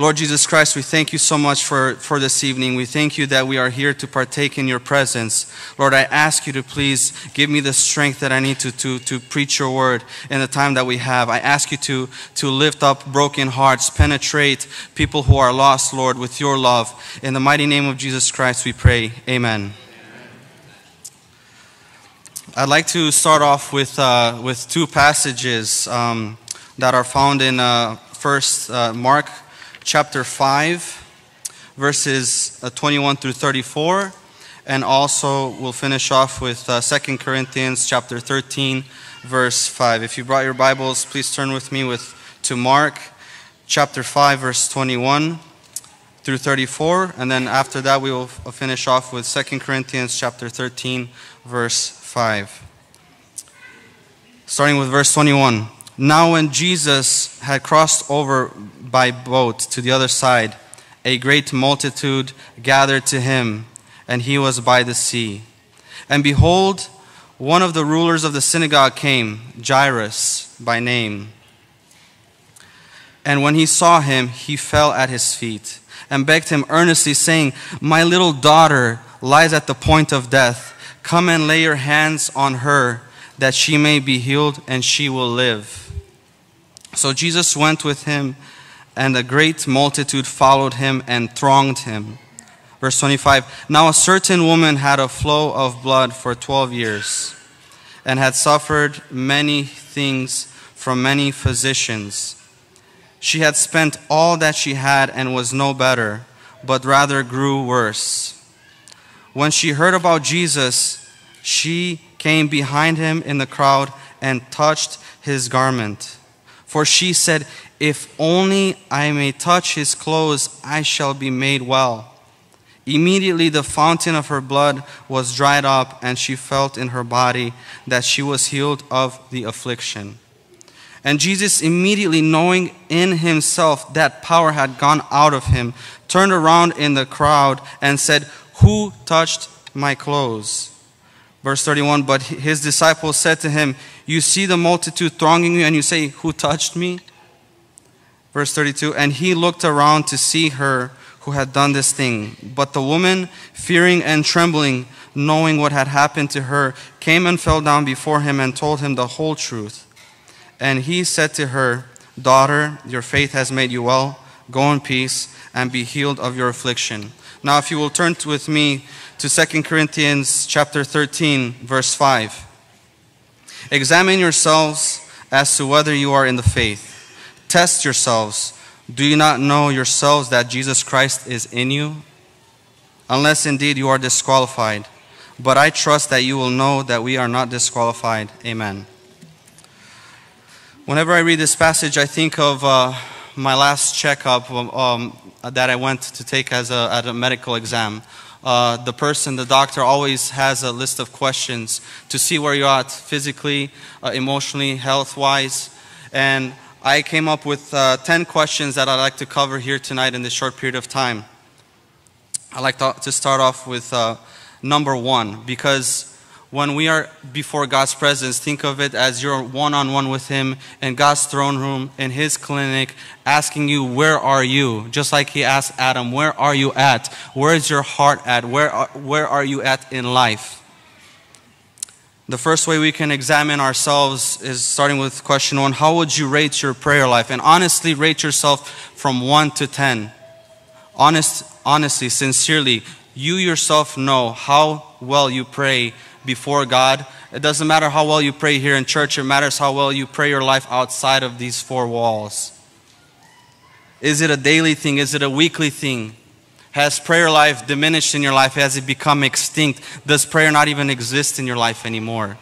Lord Jesus Christ, we thank you so much for, for this evening. We thank you that we are here to partake in your presence. Lord, I ask you to please give me the strength that I need to, to, to preach your word in the time that we have. I ask you to, to lift up broken hearts, penetrate people who are lost, Lord, with your love. In the mighty name of Jesus Christ, we pray. Amen. I'd like to start off with, uh, with two passages um, that are found in uh, first uh, Mark chapter five, verses twenty-one through thirty-four, and also we'll finish off with uh, Second Corinthians chapter thirteen, verse five. If you brought your Bibles, please turn with me with to Mark chapter five, verse twenty-one through thirty-four, and then after that we will finish off with Second Corinthians chapter thirteen, verse five. Starting with verse twenty-one. Now when Jesus had crossed over by boat to the other side, a great multitude gathered to him, and he was by the sea. And behold, one of the rulers of the synagogue came, Jairus by name. And when he saw him, he fell at his feet and begged him earnestly, saying, "My little daughter lies at the point of death. Come and lay your hands on her, that she may be healed and she will live." So Jesus went with him, and a great multitude followed him and thronged him. Verse twenty-five, now a certain woman had a flow of blood for twelve years, and had suffered many things from many physicians. She had spent all that she had and was no better, but rather grew worse. When she heard about Jesus, she came behind him in the crowd and touched his garment. For she said, "If only I may touch his clothes, I shall be made well." Immediately the fountain of her blood was dried up, and she felt in her body that she was healed of the affliction. And Jesus, immediately knowing in himself that power had gone out of him, turned around in the crowd and said, "Who touched my clothes?" Verse thirty-one, but his disciples said to him, "You see the multitude thronging you, and you say, 'Who touched me?'" Verse thirty-two, and he looked around to see her who had done this thing. But the woman, fearing and trembling, knowing what had happened to her, came and fell down before him and told him the whole truth. And he said to her, "Daughter, your faith has made you well. Go in peace and be healed of your affliction." Now if you will turn with me to Second Corinthians chapter thirteen, verse five. Examine yourselves as to whether you are in the faith. Test yourselves. Do you not know yourselves that Jesus Christ is in you? Unless indeed you are disqualified. But I trust that you will know that we are not disqualified. Amen. Whenever I read this passage, I think of uh, my last checkup um, that I went to take as a, at a medical exam. Uh, the person, the doctor, always has a list of questions to see where you're at physically, uh, emotionally, health-wise. And I came up with uh, ten questions that I'd like to cover here tonight in this short period of time. I'd like to, to start off with uh, number one, because when we are before God's presence, think of it as you're one-on-one with him in God's throne room, in his clinic, asking you, where are you? Just like he asked Adam, where are you at? Where is your heart at? Where are, where are you at in life? The first way we can examine ourselves is starting with question one. How would you rate your prayer life? And honestly, rate yourself from one to ten. Honest, honestly, sincerely, you yourself know how well you pray before God. It doesn't matter how well you pray here in church. It matters how well you pray your life outside of these four walls. Is it a daily thing? Is it a weekly thing? Has prayer life diminished in your life? Has it become extinct? Does prayer not even exist in your life anymore?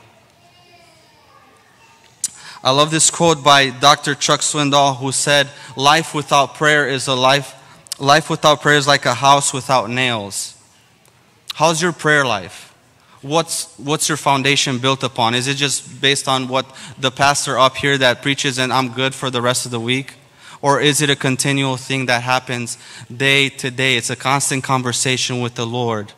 I love this quote by Doctor Chuck Swindoll, who said, "Life without prayer is a life. Life without prayer is like a house without nails." How's your prayer life? What's, what's your foundation built upon? Is it just based on what the pastor up here that preaches and I'm good for the rest of the week? Or is it a continual thing that happens day to day? It's a constant conversation with the Lord.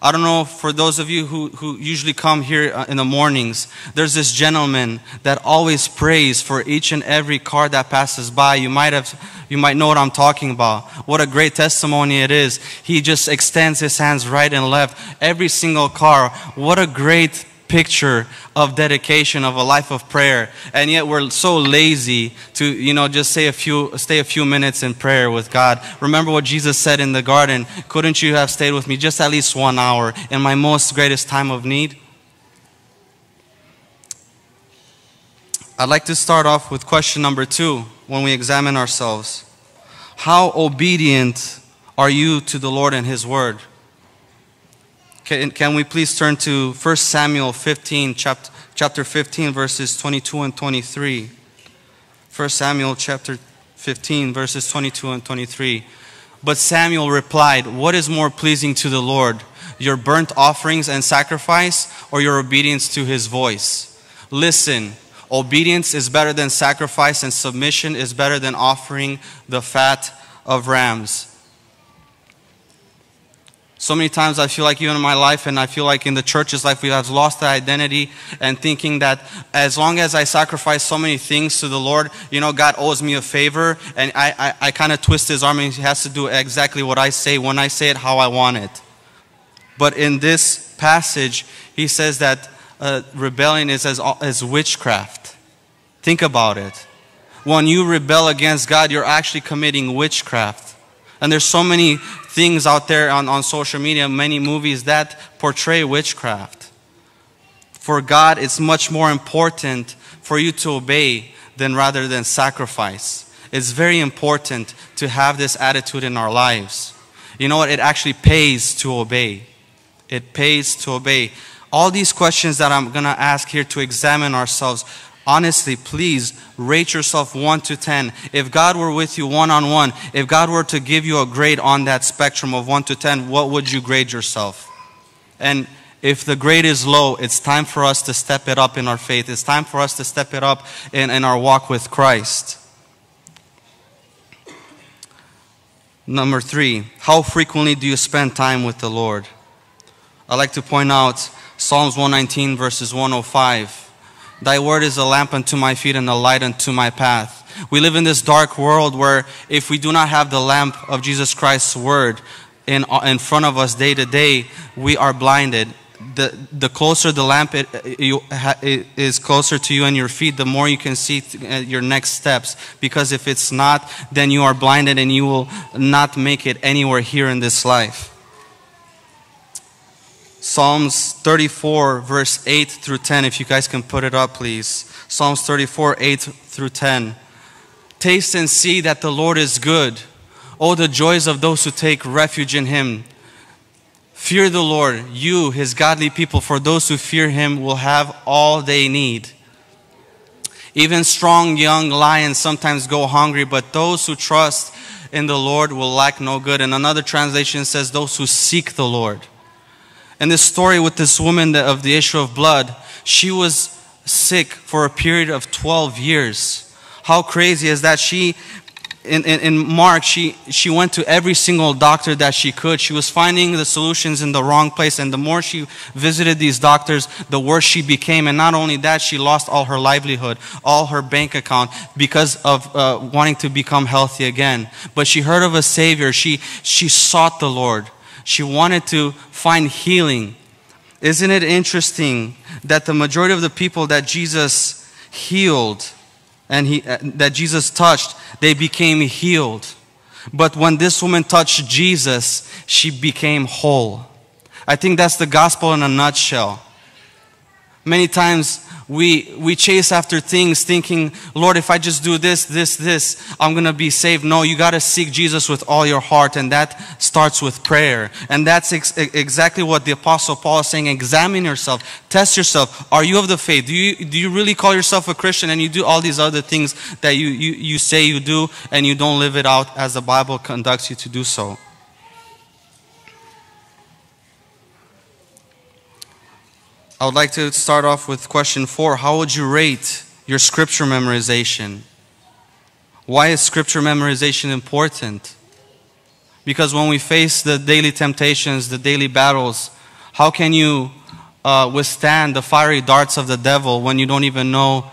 I don't know, for those of you who, who usually come here in the mornings, there's this gentleman that always prays for each and every car that passes by. You might have, you might know what I'm talking about. What a great testimony it is. He just extends his hands right and left. Every single car. What a great picture of dedication, of a life of prayer. And yet we're so lazy to, you know, just say a few, stay a few minutes in prayer with God. Remember what Jesus said in the garden, couldn't you have stayed with me just at least one hour in my most greatest time of need? I'd like to start off with question number two when we examine ourselves. How obedient are you to the Lord and His Word? Can, can we please turn to First Samuel fifteen, chapter, chapter fifteen, verses twenty-two and twenty-three. First Samuel chapter fifteen, verses twenty-two and twenty-three. But Samuel replied, what is more pleasing to the Lord, your burnt offerings and sacrifice, or your obedience to His voice? Listen, obedience is better than sacrifice, and submission is better than offering the fat of rams. So many times I feel like even in my life and I feel like in the church's life we have lost that identity and thinking that as long as I sacrifice so many things to the Lord, you know, God owes me a favor, and I, I, I kind of twist His arm and He has to do exactly what I say when I say it how I want it. But in this passage, He says that uh, rebellion is as, as witchcraft. Think about it. When you rebel against God, you're actually committing witchcraft. And there's so many things out there on, on social media, many movies that portray witchcraft. For God, it's much more important for you to obey than rather than sacrifice. It's very important to have this attitude in our lives. You know what? It actually pays to obey. It pays to obey. All these questions that I'm going to ask here to examine ourselves. Honestly, please rate yourself one to ten. If God were with you one-on-one, if God were to give you a grade on that spectrum of one to ten, what would you grade yourself? And if the grade is low, it's time for us to step it up in our faith. It's time for us to step it up in, in our walk with Christ. Number three, how frequently do you spend time with the Lord? I'd like to point out Psalms one nineteen verses one oh five. Thy word is a lamp unto my feet and a light unto my path. We live in this dark world where if we do not have the lamp of Jesus Christ's word in, in front of us day to day, we are blinded. The, the closer the lamp it, you, it is closer to you and your feet, the more you can see your next steps. Because if it's not, then you are blinded and you will not make it anywhere here in this life. Psalms thirty-four, verse eight through ten. If you guys can put it up, please. Psalms thirty-four, eight through ten. Taste and see that the Lord is good. Oh, the joys of those who take refuge in Him. Fear the Lord, you, His godly people, for those who fear Him will have all they need. Even strong young lions sometimes go hungry, but those who trust in the Lord will lack no good. And another translation says, those who seek the Lord. And this story with this woman of the issue of blood, she was sick for a period of twelve years. How crazy is that? She, in, in, in Mark, she, she went to every single doctor that she could. She was finding the solutions in the wrong place. And the more she visited these doctors, the worse she became. And not only that, she lost all her livelihood, all her bank account because of uh, wanting to become healthy again. But she heard of a Savior. She, she sought the Lord. She wanted to find healing. Isn't it interesting that the majority of the people that Jesus healed and he, uh, that Jesus touched, they became healed. But when this woman touched Jesus, she became whole. I think that's the gospel in a nutshell. Many times we, we chase after things thinking, Lord, if I just do this, this, this, I'm going to be saved. No, you got to seek Jesus with all your heart, and that starts with prayer. And that's ex exactly what the Apostle Paul is saying. Examine yourself. Test yourself. Are you of the faith? Do you, do you really call yourself a Christian and you do all these other things that you, you, you say you do and you don't live it out as the Bible conducts you to do so? I would like to start off with question four. How would you rate your scripture memorization? Why is scripture memorization important? Because when we face the daily temptations, the daily battles, how can you uh, withstand the fiery darts of the devil when you don't even know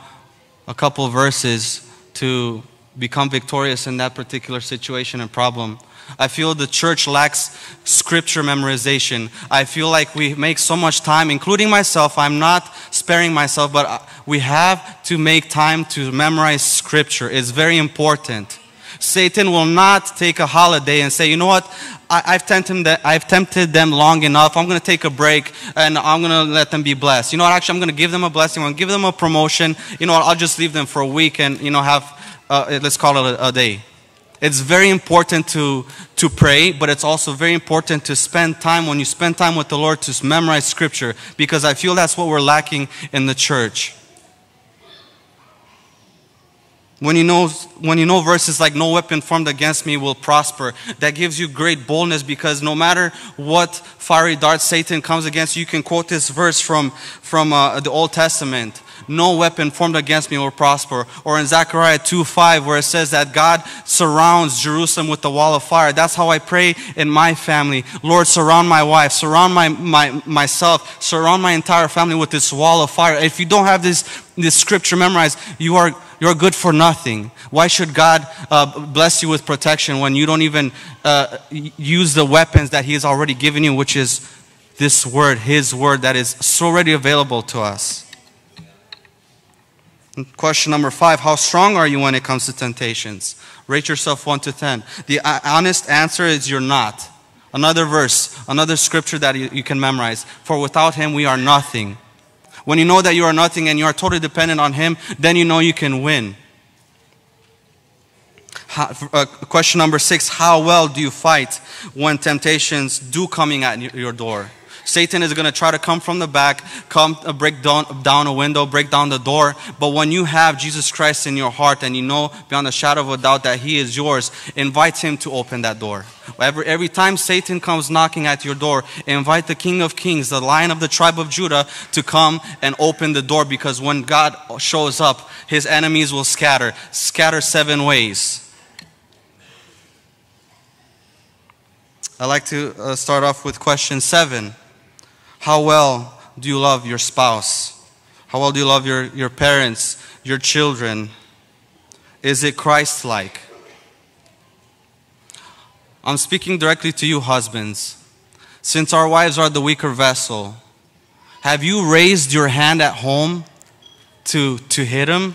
a couple verses to become victorious in that particular situation and problem? I feel the church lacks scripture memorization. I feel like we make so much time, including myself. I'm not sparing myself, but we have to make time to memorize scripture. It's very important. Satan will not take a holiday and say, you know what, I, I've, tempted them, I've tempted them long enough. I'm going to take a break and I'm going to let them be blessed. You know what, actually, I'm going to give them a blessing. I'm going to give them a promotion. You know what, I'll just leave them for a week and, you know, have, uh, let's call it a, a day. It's very important to, to pray, but it's also very important to spend time, when you spend time with the Lord, to memorize scripture, because I feel that's what we're lacking in the church. When you know, when you know verses like, no weapon formed against me will prosper, that gives you great boldness, because no matter what fiery dart Satan comes against you, you can quote this verse from, from uh, the Old Testament. No weapon formed against me will prosper. Or in Zechariah two five, where it says that God surrounds Jerusalem with the wall of fire. That's how I pray in my family. Lord, surround my wife, surround my, my, myself, surround my entire family with this wall of fire. If you don't have this, this scripture memorized, you are, you're good for nothing. Why should God uh, bless you with protection when you don't even uh, use the weapons that He has already given you, which is this word, His word, that is so readily available to us? Question number five, how strong are you when it comes to temptations? Rate yourself one to ten. The honest answer is you're not. Another verse, another scripture that you, you can memorize. For without Him we are nothing. When you know that you are nothing and you are totally dependent on Him, then you know you can win. How, uh, question number six, how well do you fight when temptations do coming at your door? Satan is going to try to come from the back, come uh, break down, down a window, break down the door. But when you have Jesus Christ in your heart and you know beyond a shadow of a doubt that He is yours, invite Him to open that door. Every, every time Satan comes knocking at your door, invite the King of Kings, the Lion of the tribe of Judah, to come and open the door, because when God shows up, His enemies will scatter, scatter seven ways. I'd like to uh, start off with question seven. How well do you love your spouse? How well do you love your, your parents, your children? Is it Christ-like? I'm speaking directly to you, husbands. Since our wives are the weaker vessel, have you raised your hand at home to, to hit him,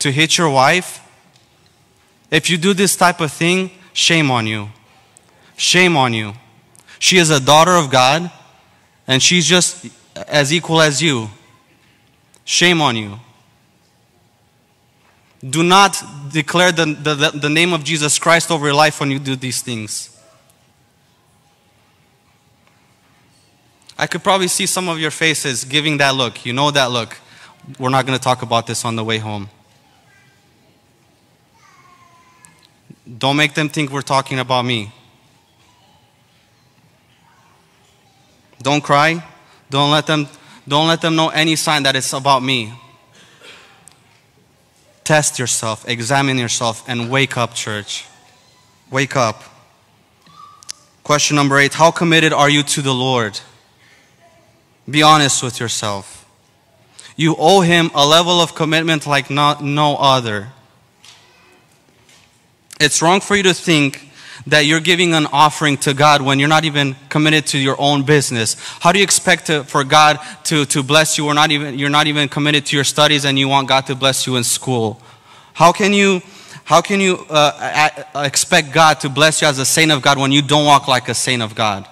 to hit your wife? If you do this type of thing, shame on you. Shame on you. She is a daughter of God, and she's just as equal as you. Shame on you. Do not declare the, the, the name of Jesus Christ over your life when you do these things. I could probably see some of your faces giving that look. You know that look. We're not going to talk about this on the way home. Don't make them think we're talking about me. Don't cry. Don't let them, don't let them know any sign that it's about me. Test yourself, examine yourself, and wake up, church. Wake up. Question number eight, how committed are you to the Lord? Be honest with yourself. You owe Him a level of commitment like not, no other. It's wrong for you to think that you're giving an offering to God when you're not even committed to your own business. How do you expect to, for God to, to bless you, or not even, you're not even committed to your studies and you want God to bless you in school? How can you, how can you uh, expect God to bless you as a saint of God when you don't walk like a saint of God?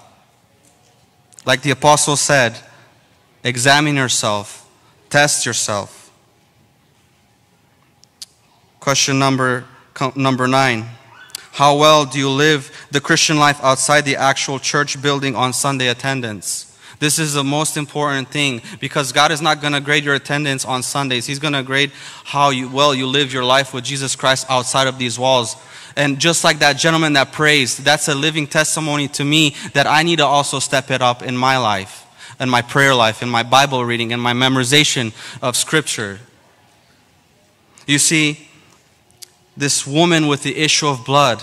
Like the apostle said, examine yourself, test yourself. Question number, number nine. How well do you live the Christian life outside the actual church building on Sunday attendance? This is the most important thing, because God is not going to grade your attendance on Sundays. He's going to grade how you, well you live your life with Jesus Christ outside of these walls. And just like that gentleman that prays, that's a living testimony to me that I need to also step it up in my life. in my prayer life, in my Bible reading, in my memorization of Scripture. You see, this woman with the issue of blood,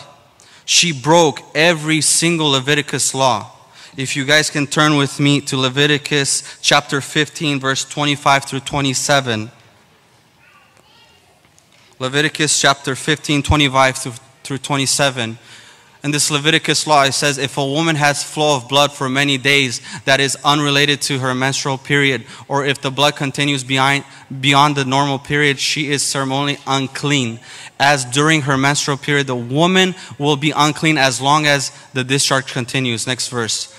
she broke every single Leviticus law. If you guys can turn with me to Leviticus chapter fifteen, verse twenty-five through twenty-seven. Leviticus chapter fifteen, twenty-five through twenty-seven. In this Leviticus law, it says, if a woman has flow of blood for many days that is unrelated to her menstrual period, or if the blood continues beyond, beyond the normal period, she is ceremonially unclean. As during her menstrual period, the woman will be unclean as long as the discharge continues. Next verse.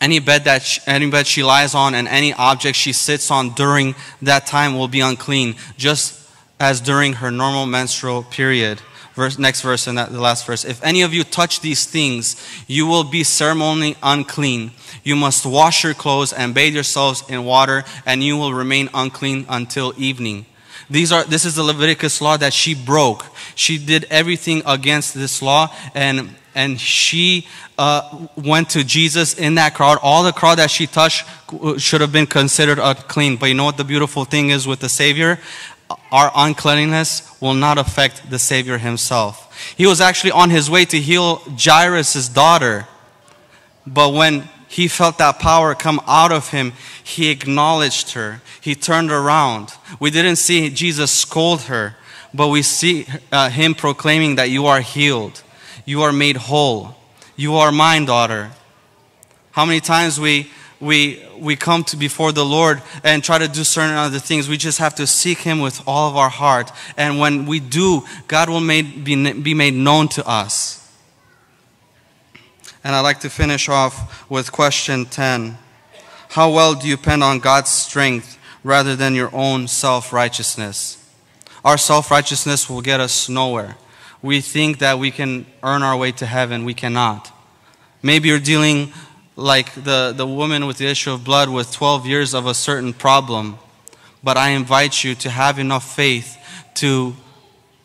Any bed that she, any bed she lies on and any object she sits on during that time will be unclean, just as during her normal menstrual period. Verse, next verse and that, the last verse. If any of you touch these things, you will be ceremonially unclean. You must wash your clothes and bathe yourselves in water, and you will remain unclean until evening. These are, this is the Leviticus law that she broke. She did everything against this law, and, and she uh, went to Jesus in that crowd. All the crowd that she touched should have been considered unclean. But you know what the beautiful thing is with the Savior? Our uncleanness will not affect the Savior himself. He was actually on his way to heal Jairus' daughter. But when he felt that power come out of him, he acknowledged her. He turned around. We didn't see Jesus scold her, but we see uh, him proclaiming that you are healed. You are made whole. You are mine, daughter. How many times we... We, we come to before the Lord and try to do certain other things. We just have to seek Him with all of our heart. And when we do, God will made, be, be made known to us. And I'd like to finish off with question ten. How well do you depend on God's strength rather than your own self-righteousness? Our self-righteousness will get us nowhere. We think that we can earn our way to heaven. We cannot. Maybe you're dealing like the, the woman with the issue of blood with twelve years of a certain problem. But I invite you to have enough faith to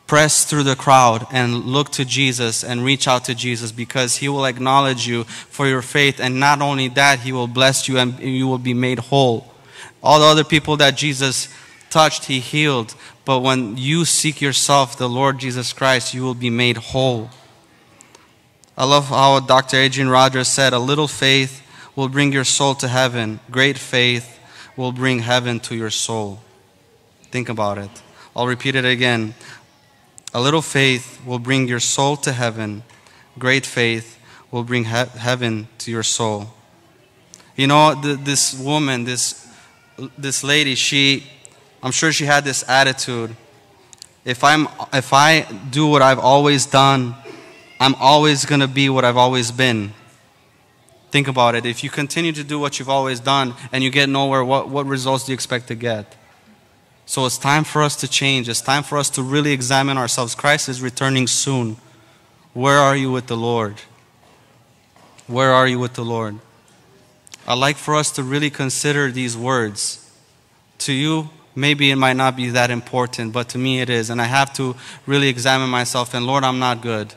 press through the crowd and look to Jesus and reach out to Jesus, because He will acknowledge you for your faith. And not only that, He will bless you and you will be made whole. All the other people that Jesus touched, He healed. But when you seek yourself, the Lord Jesus Christ, you will be made whole. I love how Doctor Adrian Rogers said, a little faith will bring your soul to heaven. Great faith will bring heaven to your soul. Think about it. I'll repeat it again. A little faith will bring your soul to heaven. Great faith will bring he- heaven to your soul. You know, th- this woman, this, this lady, she, I'm sure she had this attitude. If I'm, if I do what I've always done, I'm always going to be what I've always been. Think about it. If you continue to do what you've always done and you get nowhere, what, what results do you expect to get? So it's time for us to change. It's time for us to really examine ourselves. Christ is returning soon. Where are you with the Lord? Where are you with the Lord? I'd like for us to really consider these words. To you, maybe it might not be that important, but to me it is. And I have to really examine myself and, Lord, I'm not good.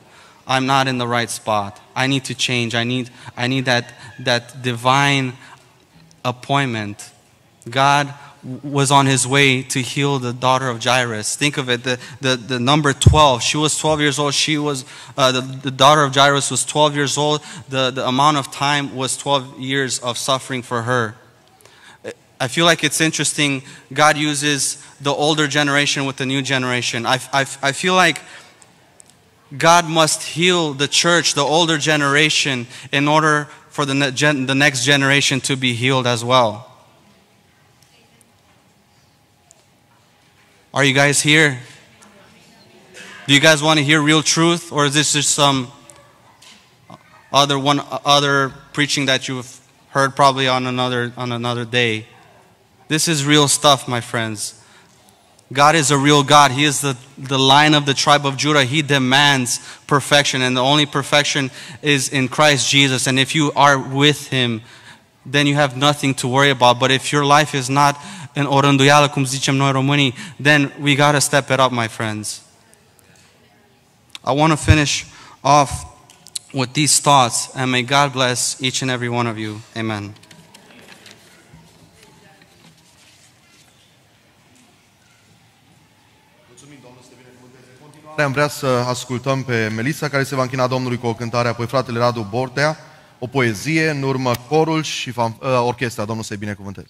I'm not in the right spot. I need to change. I need, I need that, that divine appointment. God was on His way to heal the daughter of Jairus. Think of it, the, the, the number twelve. She was twelve years old. She was, uh, the, the daughter of Jairus was twelve years old. The, the amount of time was twelve years of suffering for her. I feel like it's interesting. God uses the older generation with the new generation. I, I, I feel like God must heal the church, the older generation, in order for the, ne gen the next generation to be healed as well. Are you guys here? Do you guys want to hear real truth? Or is this just some other, one, other preaching that you've heard probably on another, on another day? This is real stuff, my friends. God is a real God. He is the, the Lion of the tribe of Judah. He demands perfection, and the only perfection is in Christ Jesus. And if you are with Him, then you have nothing to worry about. But if your life is not în orânduială, cum zicem noi românii, then we got to step it up, my friends. I want to finish off with these thoughts, and may God bless each and every one of you. Amen. Am vrea să ascultăm pe Melissa, care se va închina Domnului cu o cântare, apoi fratele Radu Bortea, o poezie, în urmă corul și orchestra. Domnul să-i binecuvânteze.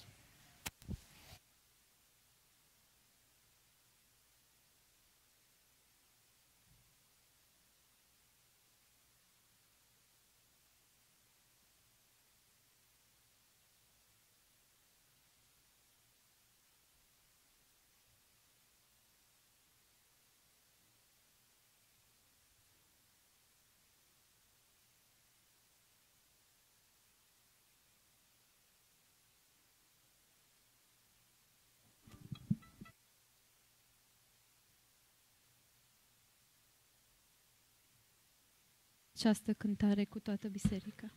Această cântare cu toată biserica.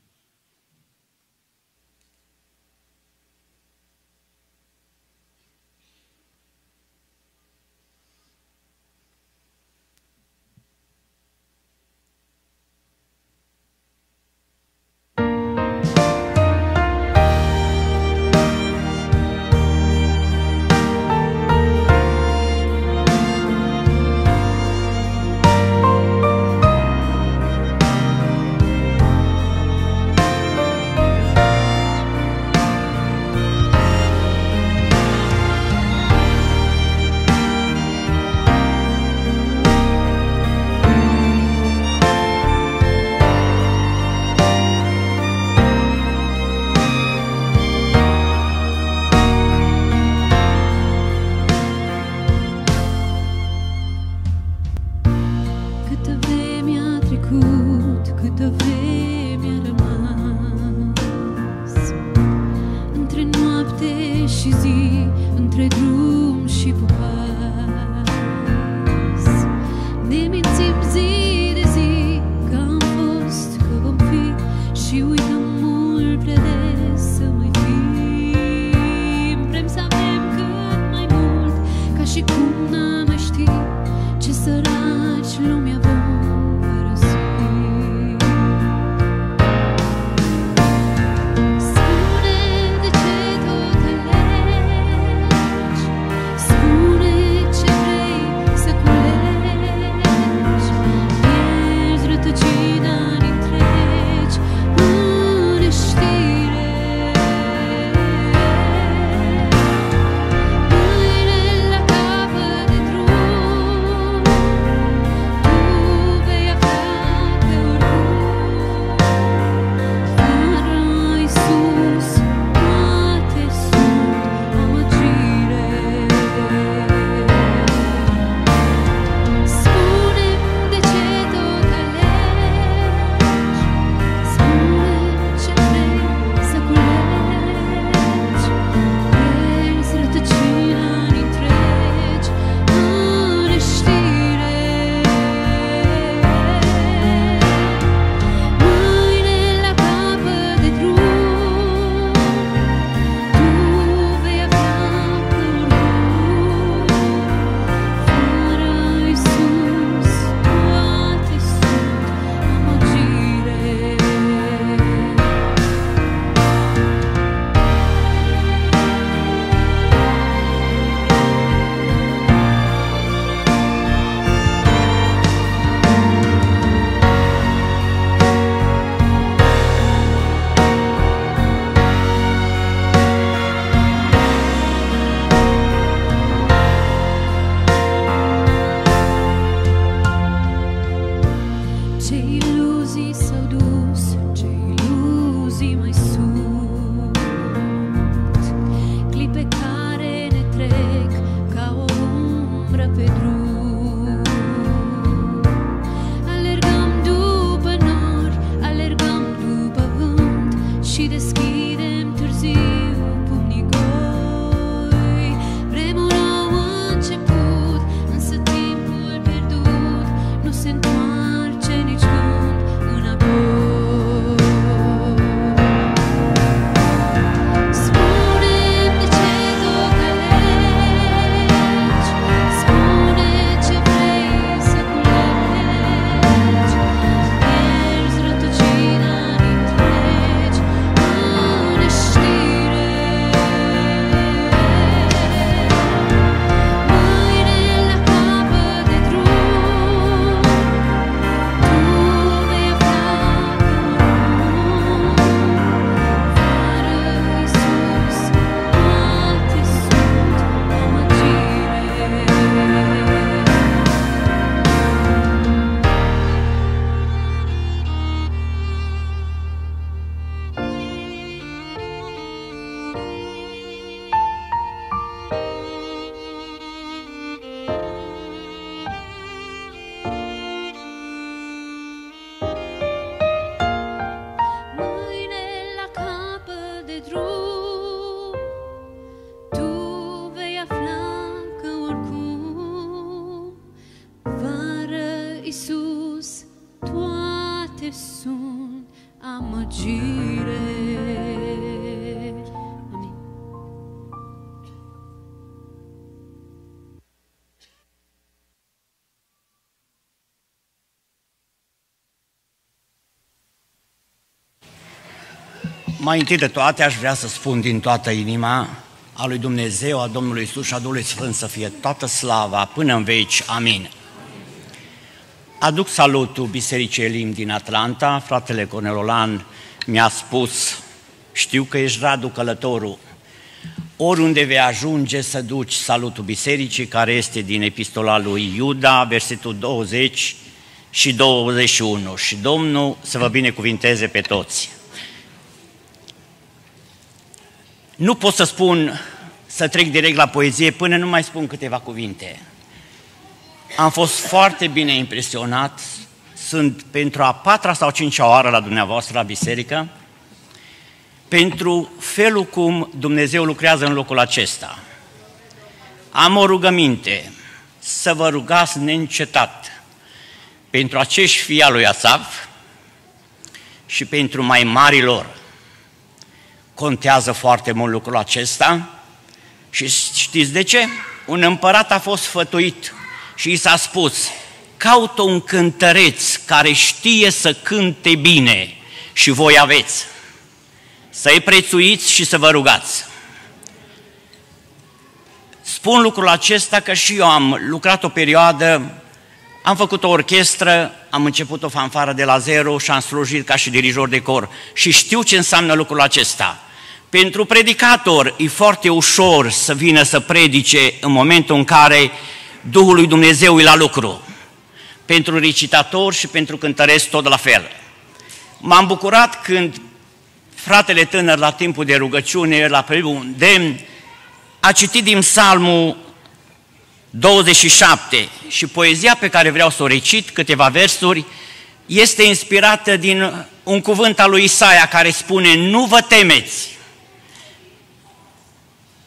amăgire. Amin. Mai întâi de toate aș vrea să spun din toată inima: a lui Dumnezeu, a Domnului Iisus și a Duhului Sfânt să fie toată slava până în veci. Amin. Aduc salutul Bisericii Elim din Atlanta. Fratele Cornelolan mi-a spus: știu că ești Radu Călătorul, oriunde vei ajunge să duci salutul Bisericii, care este din epistola lui Iuda, versetul douăzeci și douăzeci și unu. Și Domnul să vă binecuvinteze pe toți. Nu pot să spun, să trec direct la poezie până nu mai spun câteva cuvinte. Am fost foarte bine impresionat, sunt pentru a patra sau cincea oară la dumneavoastră, la biserică, pentru felul cum Dumnezeu lucrează în locul acesta. Am o rugăminte, să vă rugați neîncetat pentru acești fii al lui Asaf și pentru mai marii lor. Contează foarte mult lucrul acesta și știți de ce? Un împărat a fost sfătuit și i s-a spus: caută un cântăreț care știe să cânte bine și voi aveți, să-i prețuiți și să vă rugați. Spun lucrul acesta că și eu am lucrat o perioadă, am făcut o orchestră, am început o fanfară de la zero și am slujit ca și dirijor de cor și știu ce înseamnă lucrul acesta. Pentru predicator e foarte ușor să vină să predice în momentul în care Duhul lui Dumnezeu e la lucru. Pentru recitator și pentru cântăresc tot la fel. M-am bucurat când fratele tânăr, la timpul de rugăciune, la primul demn, a citit din Psalmul douăzeci și șapte și poezia pe care vreau să o recit, câteva versuri, este inspirată din un cuvânt al lui Isaia care spune: nu vă temeți,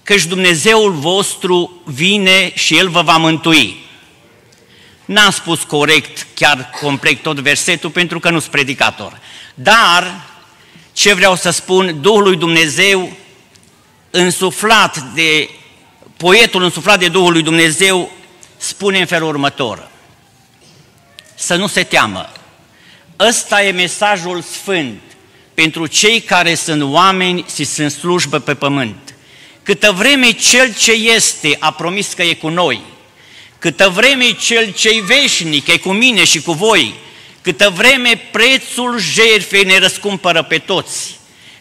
căci Dumnezeul vostru vine și El vă va mântui. N-am spus corect, chiar complet tot versetul, pentru că nu-s predicator. Dar, ce vreau să spun, Duhul lui Dumnezeu, însuflat de, poetul însuflat de Duhul lui Dumnezeu, spune în felul următor: să nu se teamă. Ăsta e mesajul sfânt pentru cei care sunt oameni și sunt slujbă pe pământ. Câtă vreme Cel ce este a promis că e cu noi, câtă vreme Cel ce-i veșnic e cu mine și cu voi, câtă vreme prețul jertfei ne răscumpără pe toți,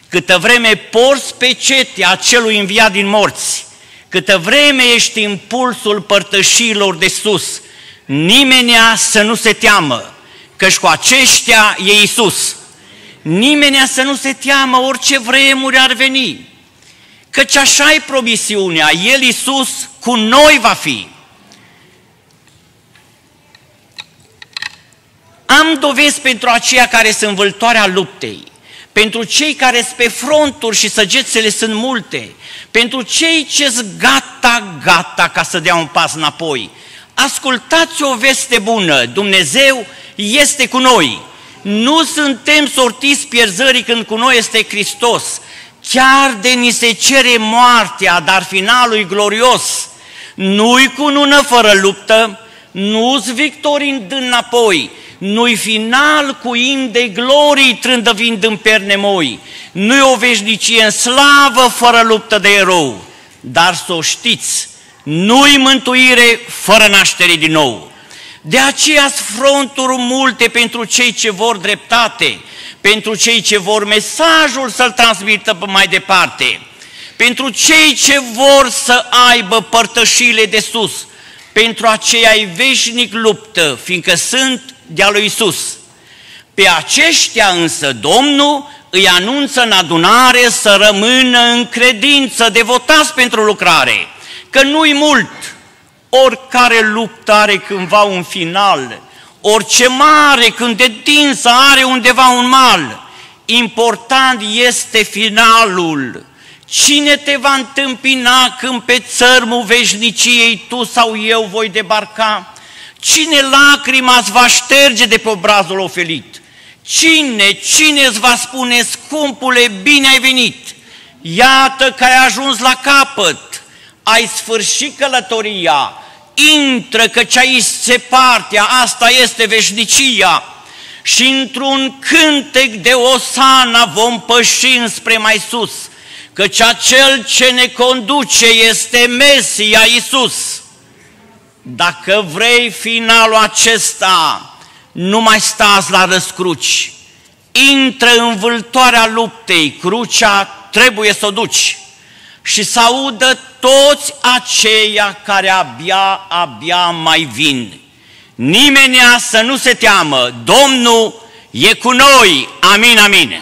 câtă vreme porți pe cetea celui înviat din morți, câtă vreme ești în pulsul părtășilor de sus, nimenea să nu se teamă, căci cu aceștia e Iisus. Nimenea să nu se teamă orice vremuri ar veni, căci așa e promisiunea, El, Iisus, cu noi va fi. Am dovezi pentru aceia care sunt vâltoarea luptei, pentru cei care sunt pe fronturi și săgețele sunt multe, pentru cei ce sunt gata, gata ca să dea un pas înapoi. Ascultați o veste bună, Dumnezeu este cu noi. Nu suntem sortiți pierzării când cu noi este Hristos. Chiar de ni se cere moartea, dar finalul e glorios. Nu-i cunună fără luptă, nu-s victorii înapoi, nu-i final cu imn de glorii trândăvind în perne moi, nu-i o veșnicie în slavă fără luptă de erou, dar să o știți, nu-i mântuire fără naștere din nou. De aceea sunt fronturi multe pentru cei ce vor dreptate, pentru cei ce vor mesajul să-l transmită pe mai departe, pentru cei ce vor să aibă părtășile de sus, pentru aceia-i veșnic luptă, fiindcă sunt de-a lui Iisus. Pe aceștia însă Domnul îi anunță în adunare să rămână în credință, devotați pentru lucrare, că nu-i mult. Oricare luptă are cândva un final, orice mare când detinsă are undeva un mal. Important este finalul. Cine te va întâmpina când pe țărmul veșniciei tu sau eu voi debarca? Cine lacrima îți va șterge de pe obrazul ofelit? Cine, cine îți va spune, scumpule, bine ai venit? Iată că ai ajuns la capăt, ai sfârșit călătoria, intră căci aici se partea, asta este veșnicia. Și într-un cântec de osana vom păși înspre mai sus, căci acel ce ne conduce este Mesia Iisus. Dacă vrei finalul acesta, nu mai stați la răscruci, intră în vâltoarea luptei, crucea trebuie să o duci și să audă toți aceia care abia, abia mai vin. Nimenea să nu se teamă, Domnul e cu noi, amin, amin.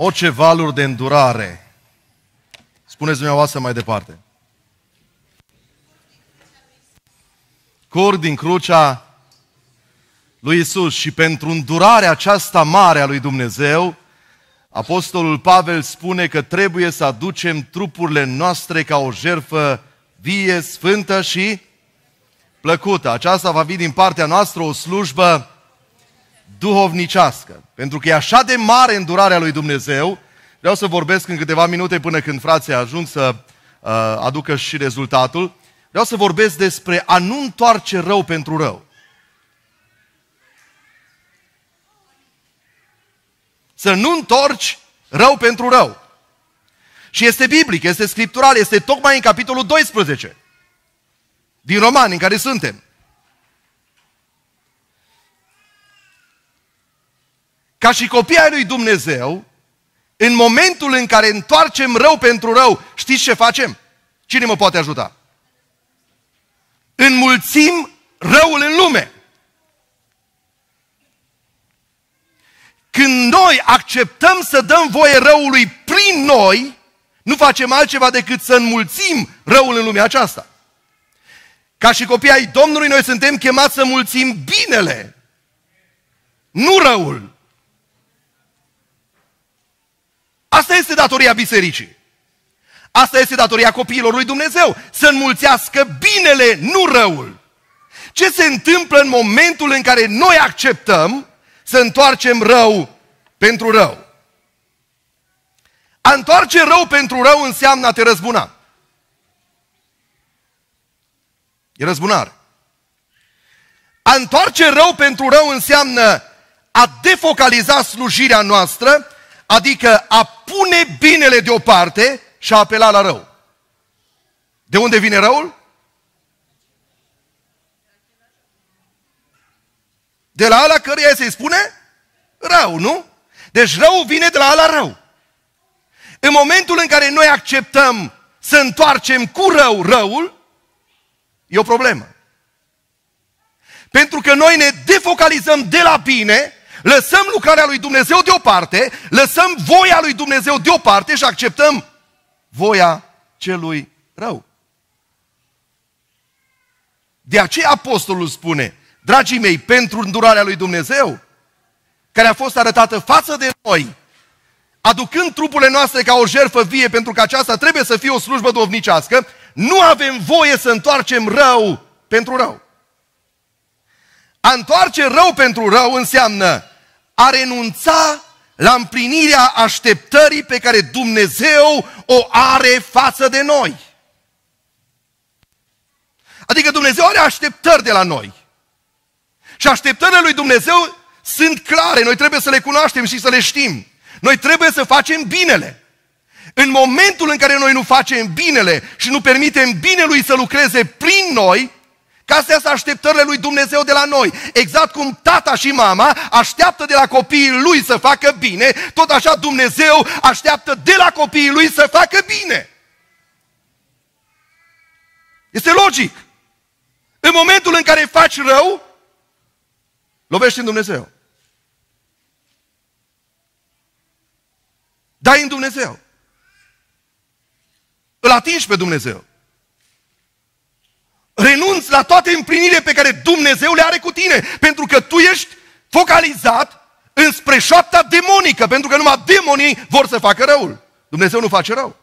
O, ce valuri de îndurare! Spuneți dumneavoastră mai departe. Cor din crucea lui Isus. Și pentru îndurarea aceasta mare a lui Dumnezeu, apostolul Pavel spune că trebuie să aducem trupurile noastre ca o jertfă vie, sfântă și plăcută. Aceasta va fi din partea noastră o slujbă duhovnicească. Pentru că e așa de mare îndurarea lui Dumnezeu. Vreau să vorbesc în câteva minute până când frații ajung să uh, aducă și rezultatul. Vreau să vorbesc despre a nu întoarce rău pentru rău. Să nu întorci rău pentru rău. Și este biblic, este scriptural, este tocmai în capitolul doisprezece din Romani, în care suntem. Ca și copiii ai lui Dumnezeu, în momentul în care întoarcem rău pentru rău, știți ce facem? Cine mă poate ajuta? Înmulțim răul în lume. Când noi acceptăm să dăm voie răului prin noi, nu facem altceva decât să înmulțim răul în lumea aceasta. Ca și copii ai Domnului, noi suntem chemați să mulțim binele, nu răul. Asta este datoria bisericii. Asta este datoria copiilor lui Dumnezeu, să înmulțească binele, nu răul. Ce se întâmplă în momentul în care noi acceptăm să întoarcem rău pentru rău? A întoarce rău pentru rău înseamnă a te răzbuna. E răzbunare. A întoarce rău pentru rău înseamnă a defocaliza slujirea noastră, adică a pune binele deoparte și a apela la rău. De unde vine răul? De la ala căruia se spune rău, nu? Deci rău vine de la ala rău. În momentul în care noi acceptăm să întoarcem cu rău răul, e o problemă. Pentru că noi ne defocalizăm de la bine, lăsăm lucrarea lui Dumnezeu deoparte, lăsăm voia lui Dumnezeu deoparte și acceptăm voia celui rău. De aceea apostolul spune: dragii mei, pentru îndurarea lui Dumnezeu, care a fost arătată față de noi, aducând trupurile noastre ca o jertfă vie, pentru că aceasta trebuie să fie o slujbă duhovnicească, nu avem voie să întoarcem rău pentru rău. A întoarce rău pentru rău înseamnă a renunța la împlinirea așteptării pe care Dumnezeu o are față de noi. Adică Dumnezeu are așteptări de la noi. Și așteptările lui Dumnezeu sunt clare, noi trebuie să le cunoaștem și să le știm. Noi trebuie să facem binele. În momentul în care noi nu facem binele și nu permitem binelui să lucreze prin noi, că astea sunt așteptările lui Dumnezeu de la noi. Exact cum tata și mama așteaptă de la copiii lui să facă bine, tot așa Dumnezeu așteaptă de la copiii lui să facă bine. Este logic. În momentul în care faci rău, lovești în Dumnezeu. Dai în Dumnezeu. Îl atingi pe Dumnezeu. Renunți la toate împlinirile pe care Dumnezeu le are cu tine. Pentru că tu ești focalizat înspre șoapta demonică. Pentru că numai demonii vor să facă răul. Dumnezeu nu face rău.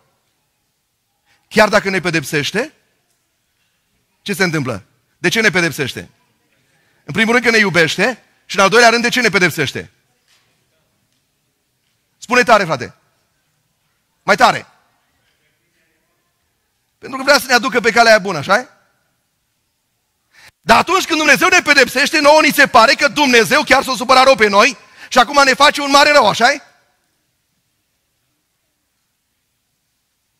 Chiar dacă ne pedepsește, ce se întâmplă? De ce ne pedepsește? În primul rând că ne iubește și în al doilea rând de ce ne pedepsește? Spune tare, frate. Mai tare. Pentru că vrea să ne aducă pe calea aia bună, așa-i? Dar atunci când Dumnezeu ne pedepsește, nouă ni se pare că Dumnezeu chiar s-a supărat rău pe noi și acum ne face un mare rău, așa-i?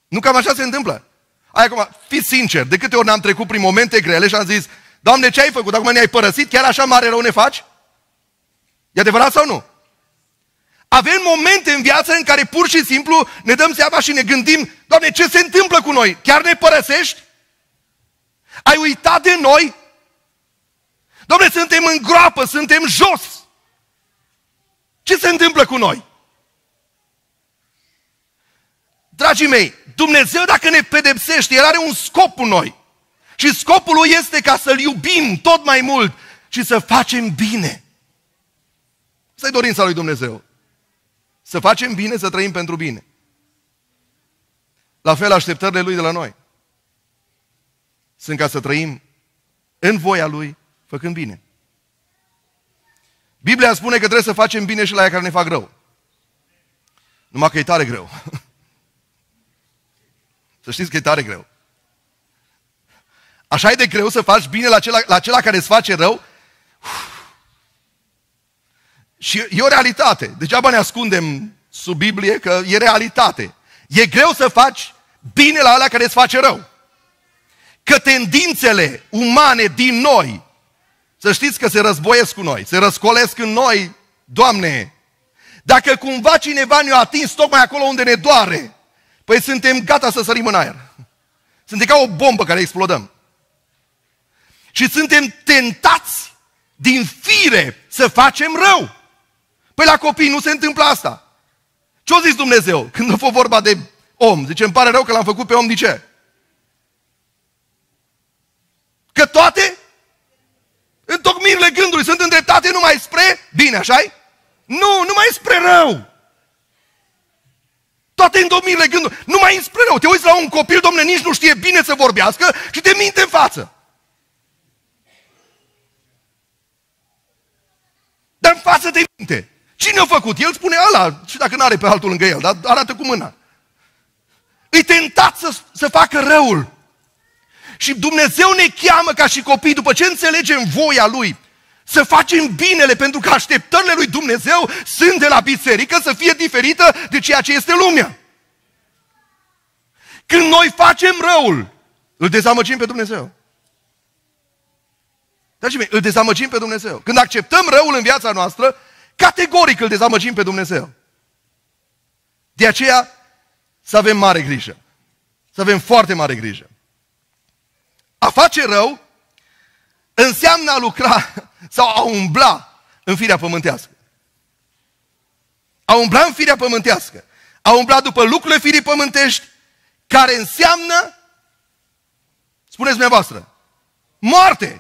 Nu cam așa se întâmplă. Hai acum, fiți sinceri, de câte ori n-am trecut prin momente grele și am zis: Doamne, ce ai făcut? Acum ne-ai părăsit? Chiar așa mare rău ne faci? E adevărat sau nu? Avem momente în viață în care pur și simplu ne dăm seama și ne gândim: Doamne, ce se întâmplă cu noi? Chiar ne părăsești? Ai uitat de noi? Doamne, suntem în groapă, suntem jos. Ce se întâmplă cu noi? Dragii mei, Dumnezeu dacă ne pedepsește, El are un scop cu noi. Și scopul Lui este ca să-L iubim tot mai mult și să facem bine. Asta e dorința Lui Dumnezeu. Să facem bine, să trăim pentru bine. La fel, așteptările Lui de la noi sunt ca să trăim în voia Lui, făcând bine. Biblia spune că trebuie să facem bine și la aia care ne fac rău. Numai că e tare greu. Să știți că e tare greu. Așa e de greu să faci bine la acela, la acela care îți face rău. Uf. Și e o realitate. Degeaba ne ascundem sub Biblie că e realitate. E greu să faci bine la alea care îți face rău. Că tendințele umane din noi, să știți că se războiesc cu noi, se răscolesc în noi, Doamne, dacă cumva cineva ne-a atins tocmai acolo unde ne doare, păi suntem gata să sărim în aer. Suntem ca o bombă care explodăm. Și suntem tentați din fire să facem rău. Păi la copii nu se întâmplă asta. Ce-a zis Dumnezeu când a fost vorba de om? Zice, îmi pare rău că l-am făcut pe om, de ce? Că toate întocmirile gândului sunt îndreptate numai spre bine, așa-i? Nu, numai spre rău. Toate întocmirile gândului, numai spre rău. Te uiți la un copil, domne, nici nu știe bine să vorbească și te minte în față. Dar în față te minte. Cine a făcut? El spune ăla, și dacă n-are pe altul lângă el, dar arată cu mâna. Îi tentat să, să facă răul. Și Dumnezeu ne cheamă ca și copii, după ce înțelegem voia Lui, să facem binele, pentru că așteptările Lui Dumnezeu sunt de la biserică să fie diferită de ceea ce este lumea. Când noi facem răul, îl dezamăgim pe Dumnezeu. Dragii mei, îl dezamăgim pe Dumnezeu. Când acceptăm răul în viața noastră, categoric îl dezamăgim pe Dumnezeu. De aceea să avem mare grijă. Să avem foarte mare grijă. A face rău înseamnă a lucra sau a umbla în firea pământească. A umbla în firea pământească. A umbla după lucrurile firii pământești, care înseamnă, spuneți dumneavoastră, moarte.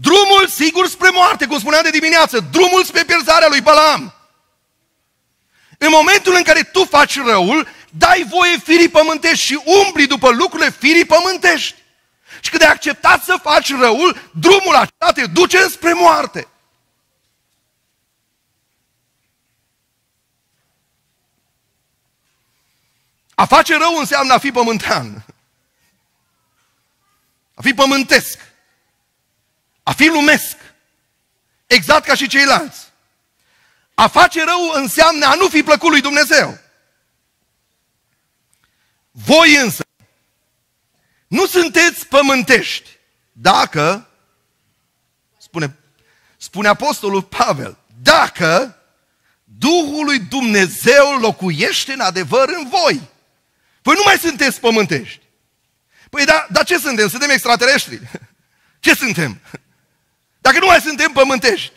Drumul sigur spre moarte, cum spuneam de dimineață, drumul spre pierzarea lui Balaam. În momentul în care tu faci răul, dai voie firii pământești și umbli după lucrurile firii pământești. Și când ai acceptat să faci răul, drumul acela te duce spre moarte. A face rău înseamnă a fi pământean. A fi pământesc. A fi lumesc. Exact ca și ceilalți. A face rău înseamnă a nu fi plăcut lui Dumnezeu. Voi însă nu sunteți pământești dacă, spune, spune Apostolul Pavel, dacă Duhul lui Dumnezeu locuiește în adevăr în voi. Păi nu mai sunteți pământești. Păi da, dar ce suntem? Suntem extraterestri. Ce suntem? Dacă nu mai suntem pământești.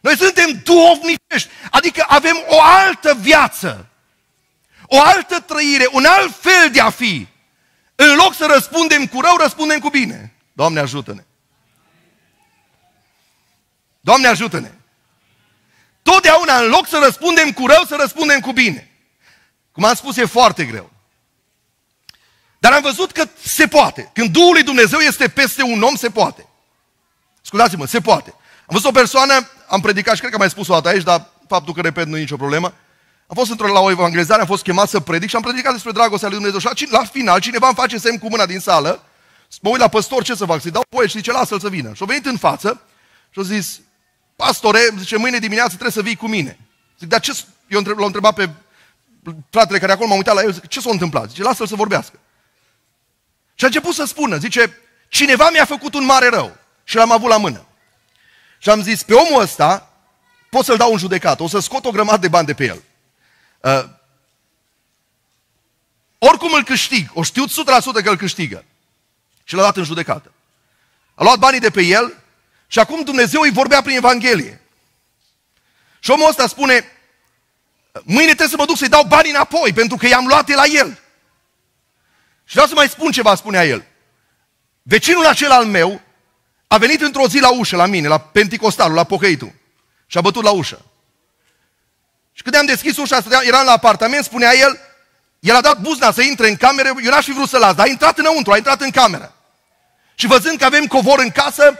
Noi suntem duhovnicești, adică avem o altă viață, o altă trăire, un alt fel de a fi. În loc să răspundem cu rău, răspundem cu bine. Doamne, ajută-ne! Doamne, ajută-ne! Totdeauna, în loc să răspundem cu rău, să răspundem cu bine. Cum am spus, e foarte greu. Dar am văzut că se poate. Când Duhul lui Dumnezeu este peste un om, se poate. Scuzați-mă, se poate. Am văzut o persoană, am predicat și cred că am mai spus o dată aici, dar faptul că repet nu e nicio problemă. Am fost într-o la o evangelizare, am fost chemat să predic și am predicat despre dragostea lui Dumnezeu. Și la final, cineva îmi face semn cu mâna din sală, mă uit la păstor, ce să fac? Să-i dau voie? Și zice, lasă-l să vină. Și a venit în față și a zis, pastore, zice, mâine dimineață trebuie să vii cu mine. Zic, dar ce? Eu l-am întrebat pe fratele care acolo m-a uitat la el, zic, ce s-a întâmplat? Zice, lasă-l să vorbească. Și a început să spună, zice, cineva mi-a făcut un mare rău și l-am avut la mână. Și am zis, pe omul ăsta pot să-l dau în judecată, o să scot o grămadă de bani de pe el. Uh, oricum îl câștig, o știu o sută la sută că îl câștigă. Și l-a dat în judecată. A luat banii de pe el și acum Dumnezeu îi vorbea prin Evanghelie. Și omul ăsta spune, Mâine trebuie să mă duc să-i dau banii înapoi, pentru că i-am luat de la el. Și vreau să mai spun ceva, spunea el. Vecinul acela al meu a venit într-o zi la ușă, la mine, la penticostalul, la pocăitul. Și a bătut la ușă. Și când am deschis ușa, eram la apartament, spunea el, el a dat buzna să intre în cameră, eu n-aș fi vrut să las, dar a intrat înăuntru, a intrat în cameră. Și văzând că avem covor în casă,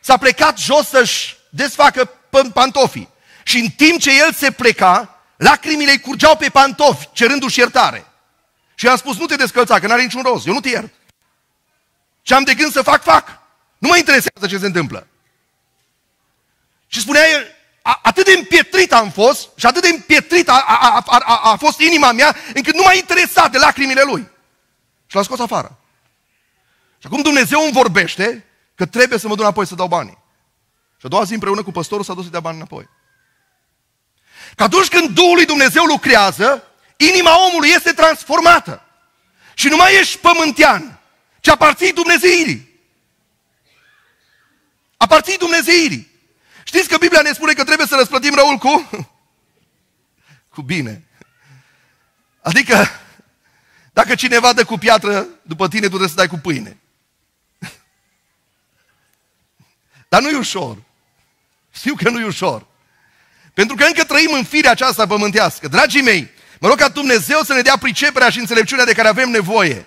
s-a plecat jos să-și desfacă pantofii. Și în timp ce el se pleca, lacrimile îi curgeau pe pantofi, cerându-și iertare. Și i-am spus, nu te descălța, că n-are niciun rost, eu nu te iert. Ce am de gând să fac, fac. Nu mă interesează ce se întâmplă. Și spunea el, atât de împietrit am fost și atât de împietrit a, a, a, a, a fost inima mea, încât nu m-a interesat de lacrimile lui. Și l-a scos afară. Și acum Dumnezeu îmi vorbește că trebuie să mă duc înapoi să dau banii. Și a doua zi împreună cu păstorul s-a dus să dea bani înapoi. Că atunci când Duhul lui Dumnezeu lucrează, inima omului este transformată. Și nu mai ești pământean, ci aparții Dumnezeirii. Aparții Dumnezeirii. Știți că Biblia ne spune că trebuie să răsplătim răul cu? Cu bine. Adică, dacă cineva dă cu piatră după tine, tu trebuie să dai cu pâine. Dar nu-i ușor. Știu că nu-i ușor. Pentru că încă trăim în firea aceasta pământească. Dragii mei, mă rog ca Dumnezeu să ne dea priceperea și înțelepciunea de care avem nevoie.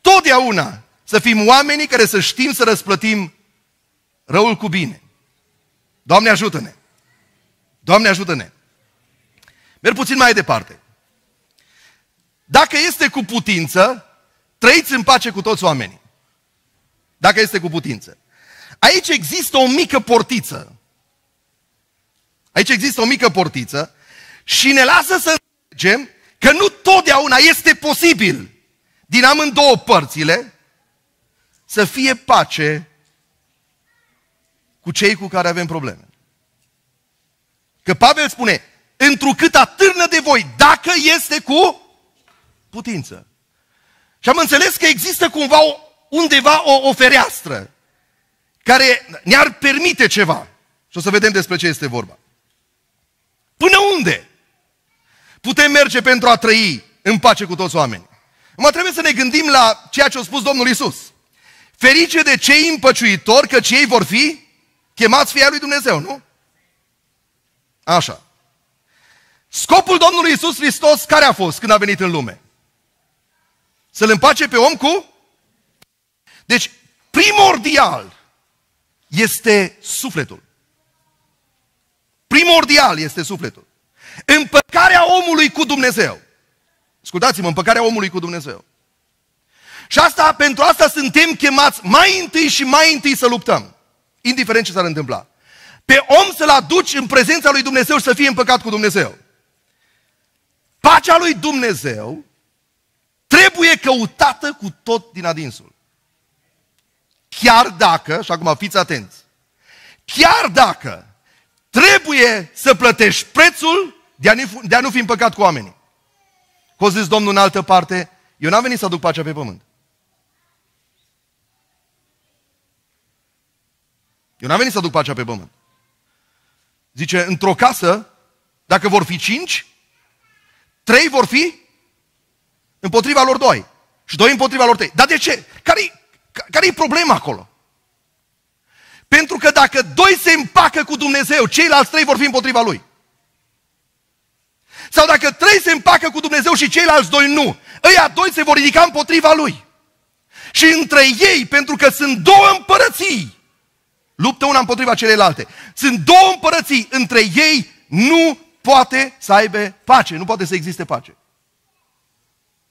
Totdeauna să fim oamenii care să știm să răsplătim răul cu bine. Doamne, ajută-ne! Doamne, ajută-ne! Merg puțin mai departe. Dacă este cu putință, trăiți în pace cu toți oamenii. Dacă este cu putință. Aici există o mică portiță. Aici există o mică portiță și ne lasă să înțelegem că nu totdeauna este posibil din amândouă părțile să fie pace cu cei cu care avem probleme. Că Pavel spune, întrucât atârnă de voi, dacă este cu putință. Și am înțeles că există cumva o, undeva o, o fereastră care ne-ar permite ceva. Și o să vedem despre ce este vorba. Până unde putem merge pentru a trăi în pace cu toți oamenii? Mă trebuie să ne gândim la ceea ce a spus Domnul Iisus. Ferice de cei împăciuitori, căci ei vor fi chemați fii ai lui Dumnezeu, nu? Așa. Scopul Domnului Iisus Hristos care a fost când a venit în lume? Să-L împace pe om cu? Deci, primordial este sufletul. Primordial este sufletul. Împăcarea omului cu Dumnezeu. Ascultați-mă, împăcarea omului cu Dumnezeu. Și asta, pentru asta suntem chemați mai întâi și mai întâi să luptăm. Indiferent ce s-ar întâmpla. Pe om să-l aduci în prezența lui Dumnezeu și să fie împăcat cu Dumnezeu. Pacea lui Dumnezeu trebuie căutată cu tot din adinsul. Chiar dacă, și acum fiți atenți, chiar dacă trebuie să plătești prețul de a, nu, de a nu fi împăcat cu oamenii. Că o zis Domnul în altă parte, eu n-am venit să aduc pacea pe pământ. Eu n-am venit să aduc pacea pe pământ. Zice, într-o casă, dacă vor fi cinci, trei vor fi împotriva lor doi și doi împotriva lor trei. Dar de ce? Care-i, care-i problema acolo? Pentru că dacă doi se împacă cu Dumnezeu, ceilalți trei vor fi împotriva lui. Sau dacă trei se împacă cu Dumnezeu și ceilalți doi nu, ăia doi se vor ridica împotriva lui. Și între ei, pentru că sunt două împărății, luptă una împotriva celelalte. Sunt două împărății, între ei nu poate să aibă pace, nu poate să existe pace.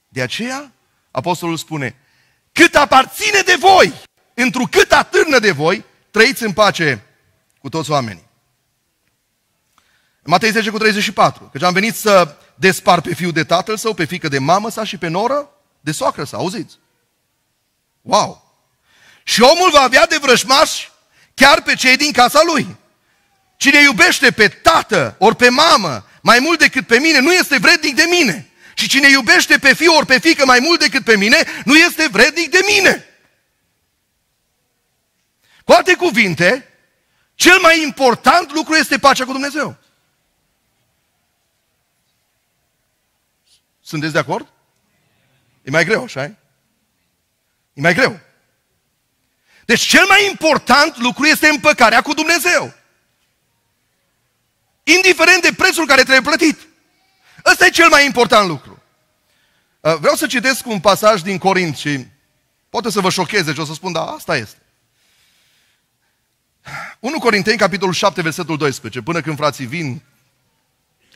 De aceea, apostolul spune, cât aparține de voi, întrucât atârnă de voi, trăiți în pace cu toți oamenii. Matei zece cu treizeci și patru, căci am venit să despart pe fiul de tatăl său, pe fiică de mamă sa și pe noră de soacră sa, auziți? Wow! Și omul va avea de vrăjmași chiar pe cei din casa lui. Cine iubește pe tată ori pe mamă mai mult decât pe mine, nu este vrednic de mine. Și cine iubește pe fiu ori pe fiică mai mult decât pe mine, nu este vrednic de mine. Cu alte cuvinte, cel mai important lucru este pacea cu Dumnezeu. Sunteți de acord? E mai greu, așa-i? E mai greu. Deci cel mai important lucru este împăcarea cu Dumnezeu. Indiferent de prețul care trebuie plătit. Ăsta e cel mai important lucru. Vreau să citesc un pasaj din Corint și poate să vă șocheze și o să spun, da, asta este. întâi Corinteni, capitolul șapte, versetul doisprezece, până când frații vin,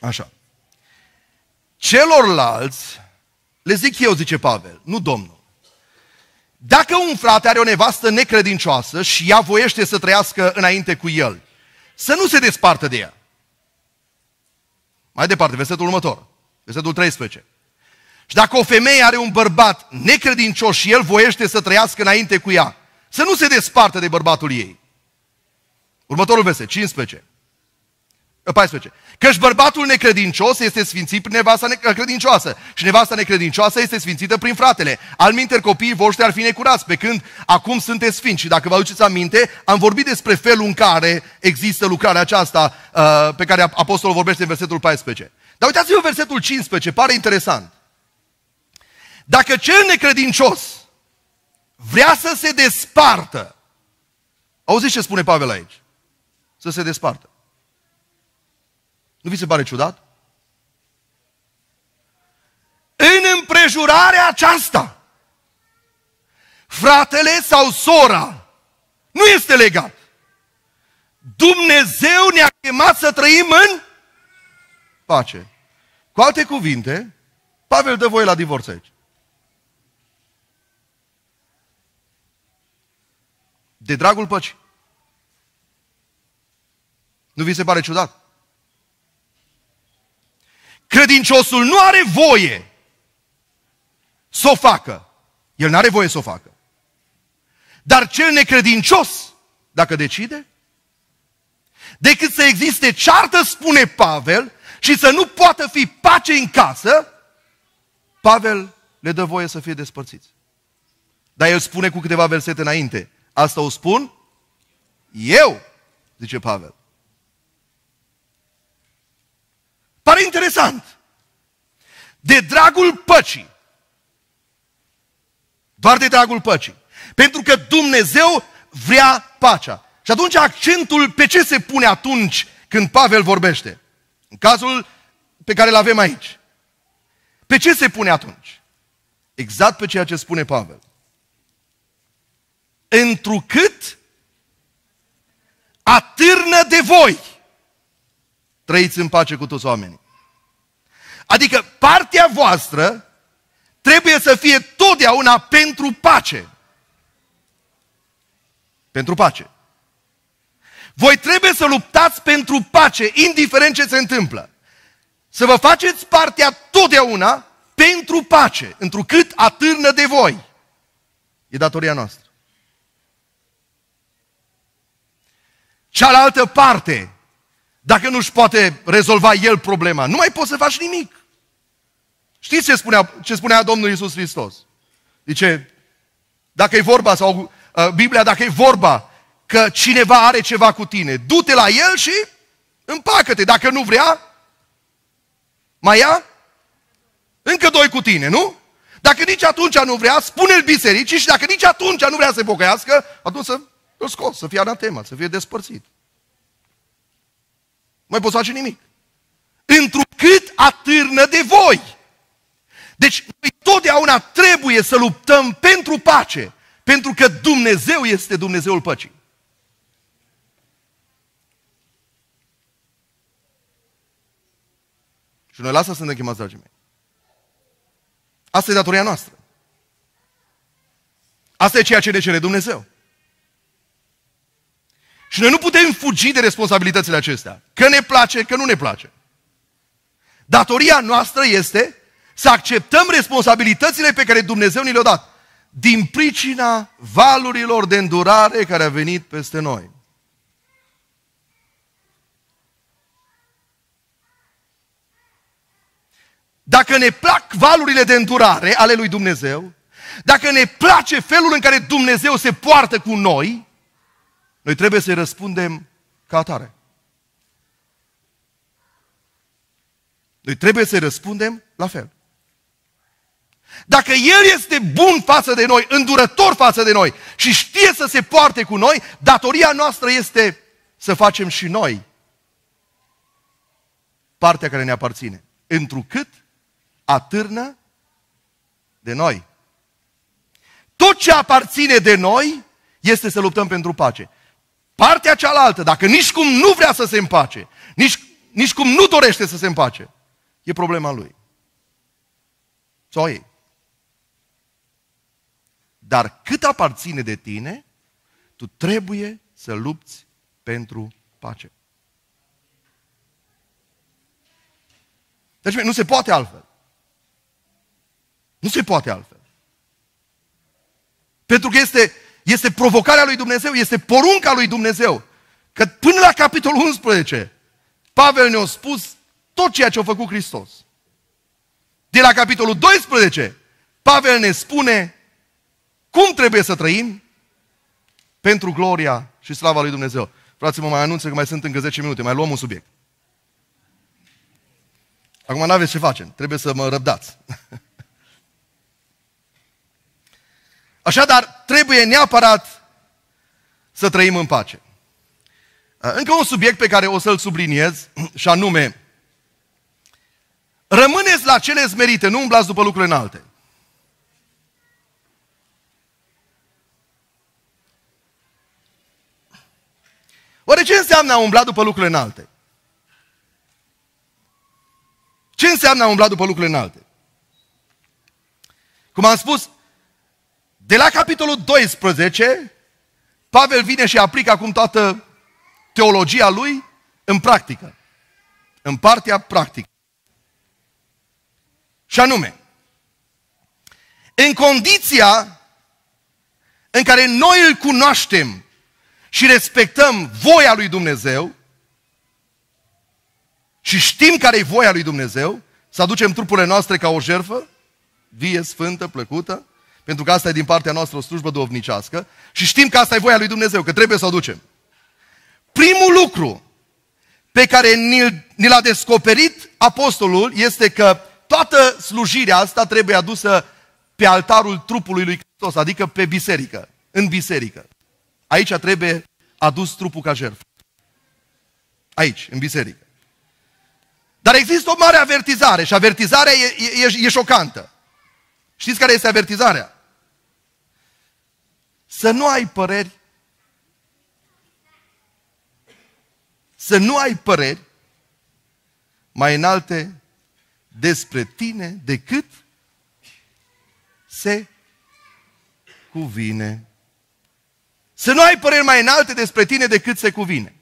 așa. Celorlalți, le zic eu, zice Pavel, nu Domnul. Dacă un frate are o nevastă necredincioasă și ea voiește să trăiască înainte cu el, să nu se despartă de ea. Mai departe, versetul următor, versetul treisprezece. Și dacă o femeie are un bărbat necredincios și el voiește să trăiască înainte cu ea, să nu se despartă de bărbatul ei. Următorul verset, cincisprezece, paisprezece. Căci bărbatul necredincios este sfințit prin nevasta necredincioasă și nevasta necredincioasă este sfințită prin fratele. Alminteri, copiii voștri ar fi necurați, pe când acum sunteți sfinți. Și dacă vă aduceți aminte, am vorbit despre felul în care există lucrarea aceasta uh, pe care apostolul vorbește în versetul paisprezece. Dar uitați-vă versetul cincisprezece, pare interesant. Dacă cel necredincios vrea să se despartă, auziți ce spune Pavel aici? Să se despartă. Nu vi se pare ciudat? În împrejurarea aceasta, fratele sau sora nu este legat. Dumnezeu ne-a chemat să trăim în pace. Cu alte cuvinte, Pavel dă voie la divorț aici. De dragul păcii. Nu vi se pare ciudat? Credinciosul nu are voie să o facă. El nu are voie să o facă. Dar cel necredincios, dacă decide, decât să existe ceartă, spune Pavel, și să nu poată fi pace în casă, Pavel le dă voie să fie despărțiți. Dar el spune cu câteva versete înainte, asta o spun eu, zice Pavel. Pare interesant. De dragul păcii. Doar de dragul păcii. Pentru că Dumnezeu vrea pacea. Și atunci accentul pe ce se pune atunci când Pavel vorbește? În cazul pe care îl avem aici. Pe ce se pune atunci? Exact pe ceea ce spune Pavel. Întrucât atârnă de voi. Trăiți în pace cu toți oamenii. Adică partea voastră trebuie să fie totdeauna pentru pace. Pentru pace. Voi trebuie să luptați pentru pace, indiferent ce se întâmplă. Să vă faceți partea totdeauna pentru pace, întrucât atârnă de voi. E datoria noastră. Cealaltă parte, dacă nu-și poate rezolva el problema, nu mai poți să faci nimic. Știți ce spunea, ce spunea Domnul Iisus Hristos? Zice, dacă e vorba, sau uh, Biblia, dacă e vorba că cineva are ceva cu tine, du-te la el și împacă-te. Dacă nu vrea, mai ia încă doi cu tine, nu? Dacă nici atunci nu vrea, spune-l bisericii, și dacă nici atunci nu vrea să se pocăiască, atunci să-l scoți, să fie anatema, să fie despărțit. Nu mai poți face nimic. Întrucât atârnă de voi. Deci noi totdeauna trebuie să luptăm pentru pace. Pentru că Dumnezeu este Dumnezeul păcii. Și noi la asta suntem chemați, dragii mei. Asta e datoria noastră. Asta e ceea ce ne cere Dumnezeu. Și noi nu putem fugi de responsabilitățile acestea. Că ne place, că nu ne place. Datoria noastră este să acceptăm responsabilitățile pe care Dumnezeu ni le-a dat. Din pricina valurilor de îndurare care a venit peste noi. Dacă ne plac valurile de îndurare ale lui Dumnezeu, dacă ne place felul în care Dumnezeu se poartă cu noi, noi trebuie să-i răspundem ca atare. Noi trebuie să-i răspundem la fel. Dacă El este bun față de noi, îndurător față de noi și știe să se poarte cu noi, datoria noastră este să facem și noi partea care ne aparține. Întrucât atârnă de noi. Tot ce aparține de noi este să luptăm pentru pace. Partea cealaltă, dacă nici cum nu vrea să se împace, nici, nici cum nu dorește să se împace, e problema lui. Sau ei. Dar cât aparține de tine, tu trebuie să lupți pentru pace. Deci nu se poate altfel. Nu se poate altfel. Pentru că este, este provocarea lui Dumnezeu, este porunca lui Dumnezeu. Că până la capitolul unsprezece, Pavel ne-a spus tot ceea ce a făcut Hristos. De la capitolul doisprezece, Pavel ne spune cum trebuie să trăim pentru gloria și slava lui Dumnezeu. Frații, mă mai anunță că mai sunt încă zece minute, mai luăm un subiect. Acum n-aveți ce facem, trebuie să mă răbdați. Așadar, trebuie neapărat să trăim în pace. Încă un subiect pe care o să-l subliniez, și anume, rămâneți la cele smerite, nu umblați după lucruri înalte. Oare ce înseamnă a umbla după lucruri înalte? Ce înseamnă a umbla după lucruri înalte? Cum am spus, de la capitolul doisprezece, Pavel vine și aplică acum toată teologia lui în practică, în partea practică. Și anume, în condiția în care noi îl cunoaștem și respectăm voia lui Dumnezeu și știm care e voia lui Dumnezeu, să aducem trupurile noastre ca o jertfă vie, sfântă, plăcută, pentru că asta e din partea noastră o slujbă duhovnicească și știm că asta e voia lui Dumnezeu, că trebuie să o aducem. Primul lucru pe care ni l-a descoperit apostolul este că toată slujirea asta trebuie adusă pe altarul trupului lui Hristos, adică pe biserică, în biserică. Aici trebuie adus trupul ca jertfă. Aici, în biserică. Dar există o mare avertizare și avertizarea e, e, e șocantă. Știți care este avertizarea? Să nu ai păreri, să nu ai păreri mai înalte despre tine decât se cuvine. Să nu ai păreri mai înalte despre tine decât se cuvine.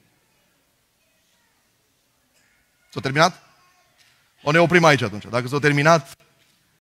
S-a terminat? O ne oprim aici atunci. Dacă s-a terminat...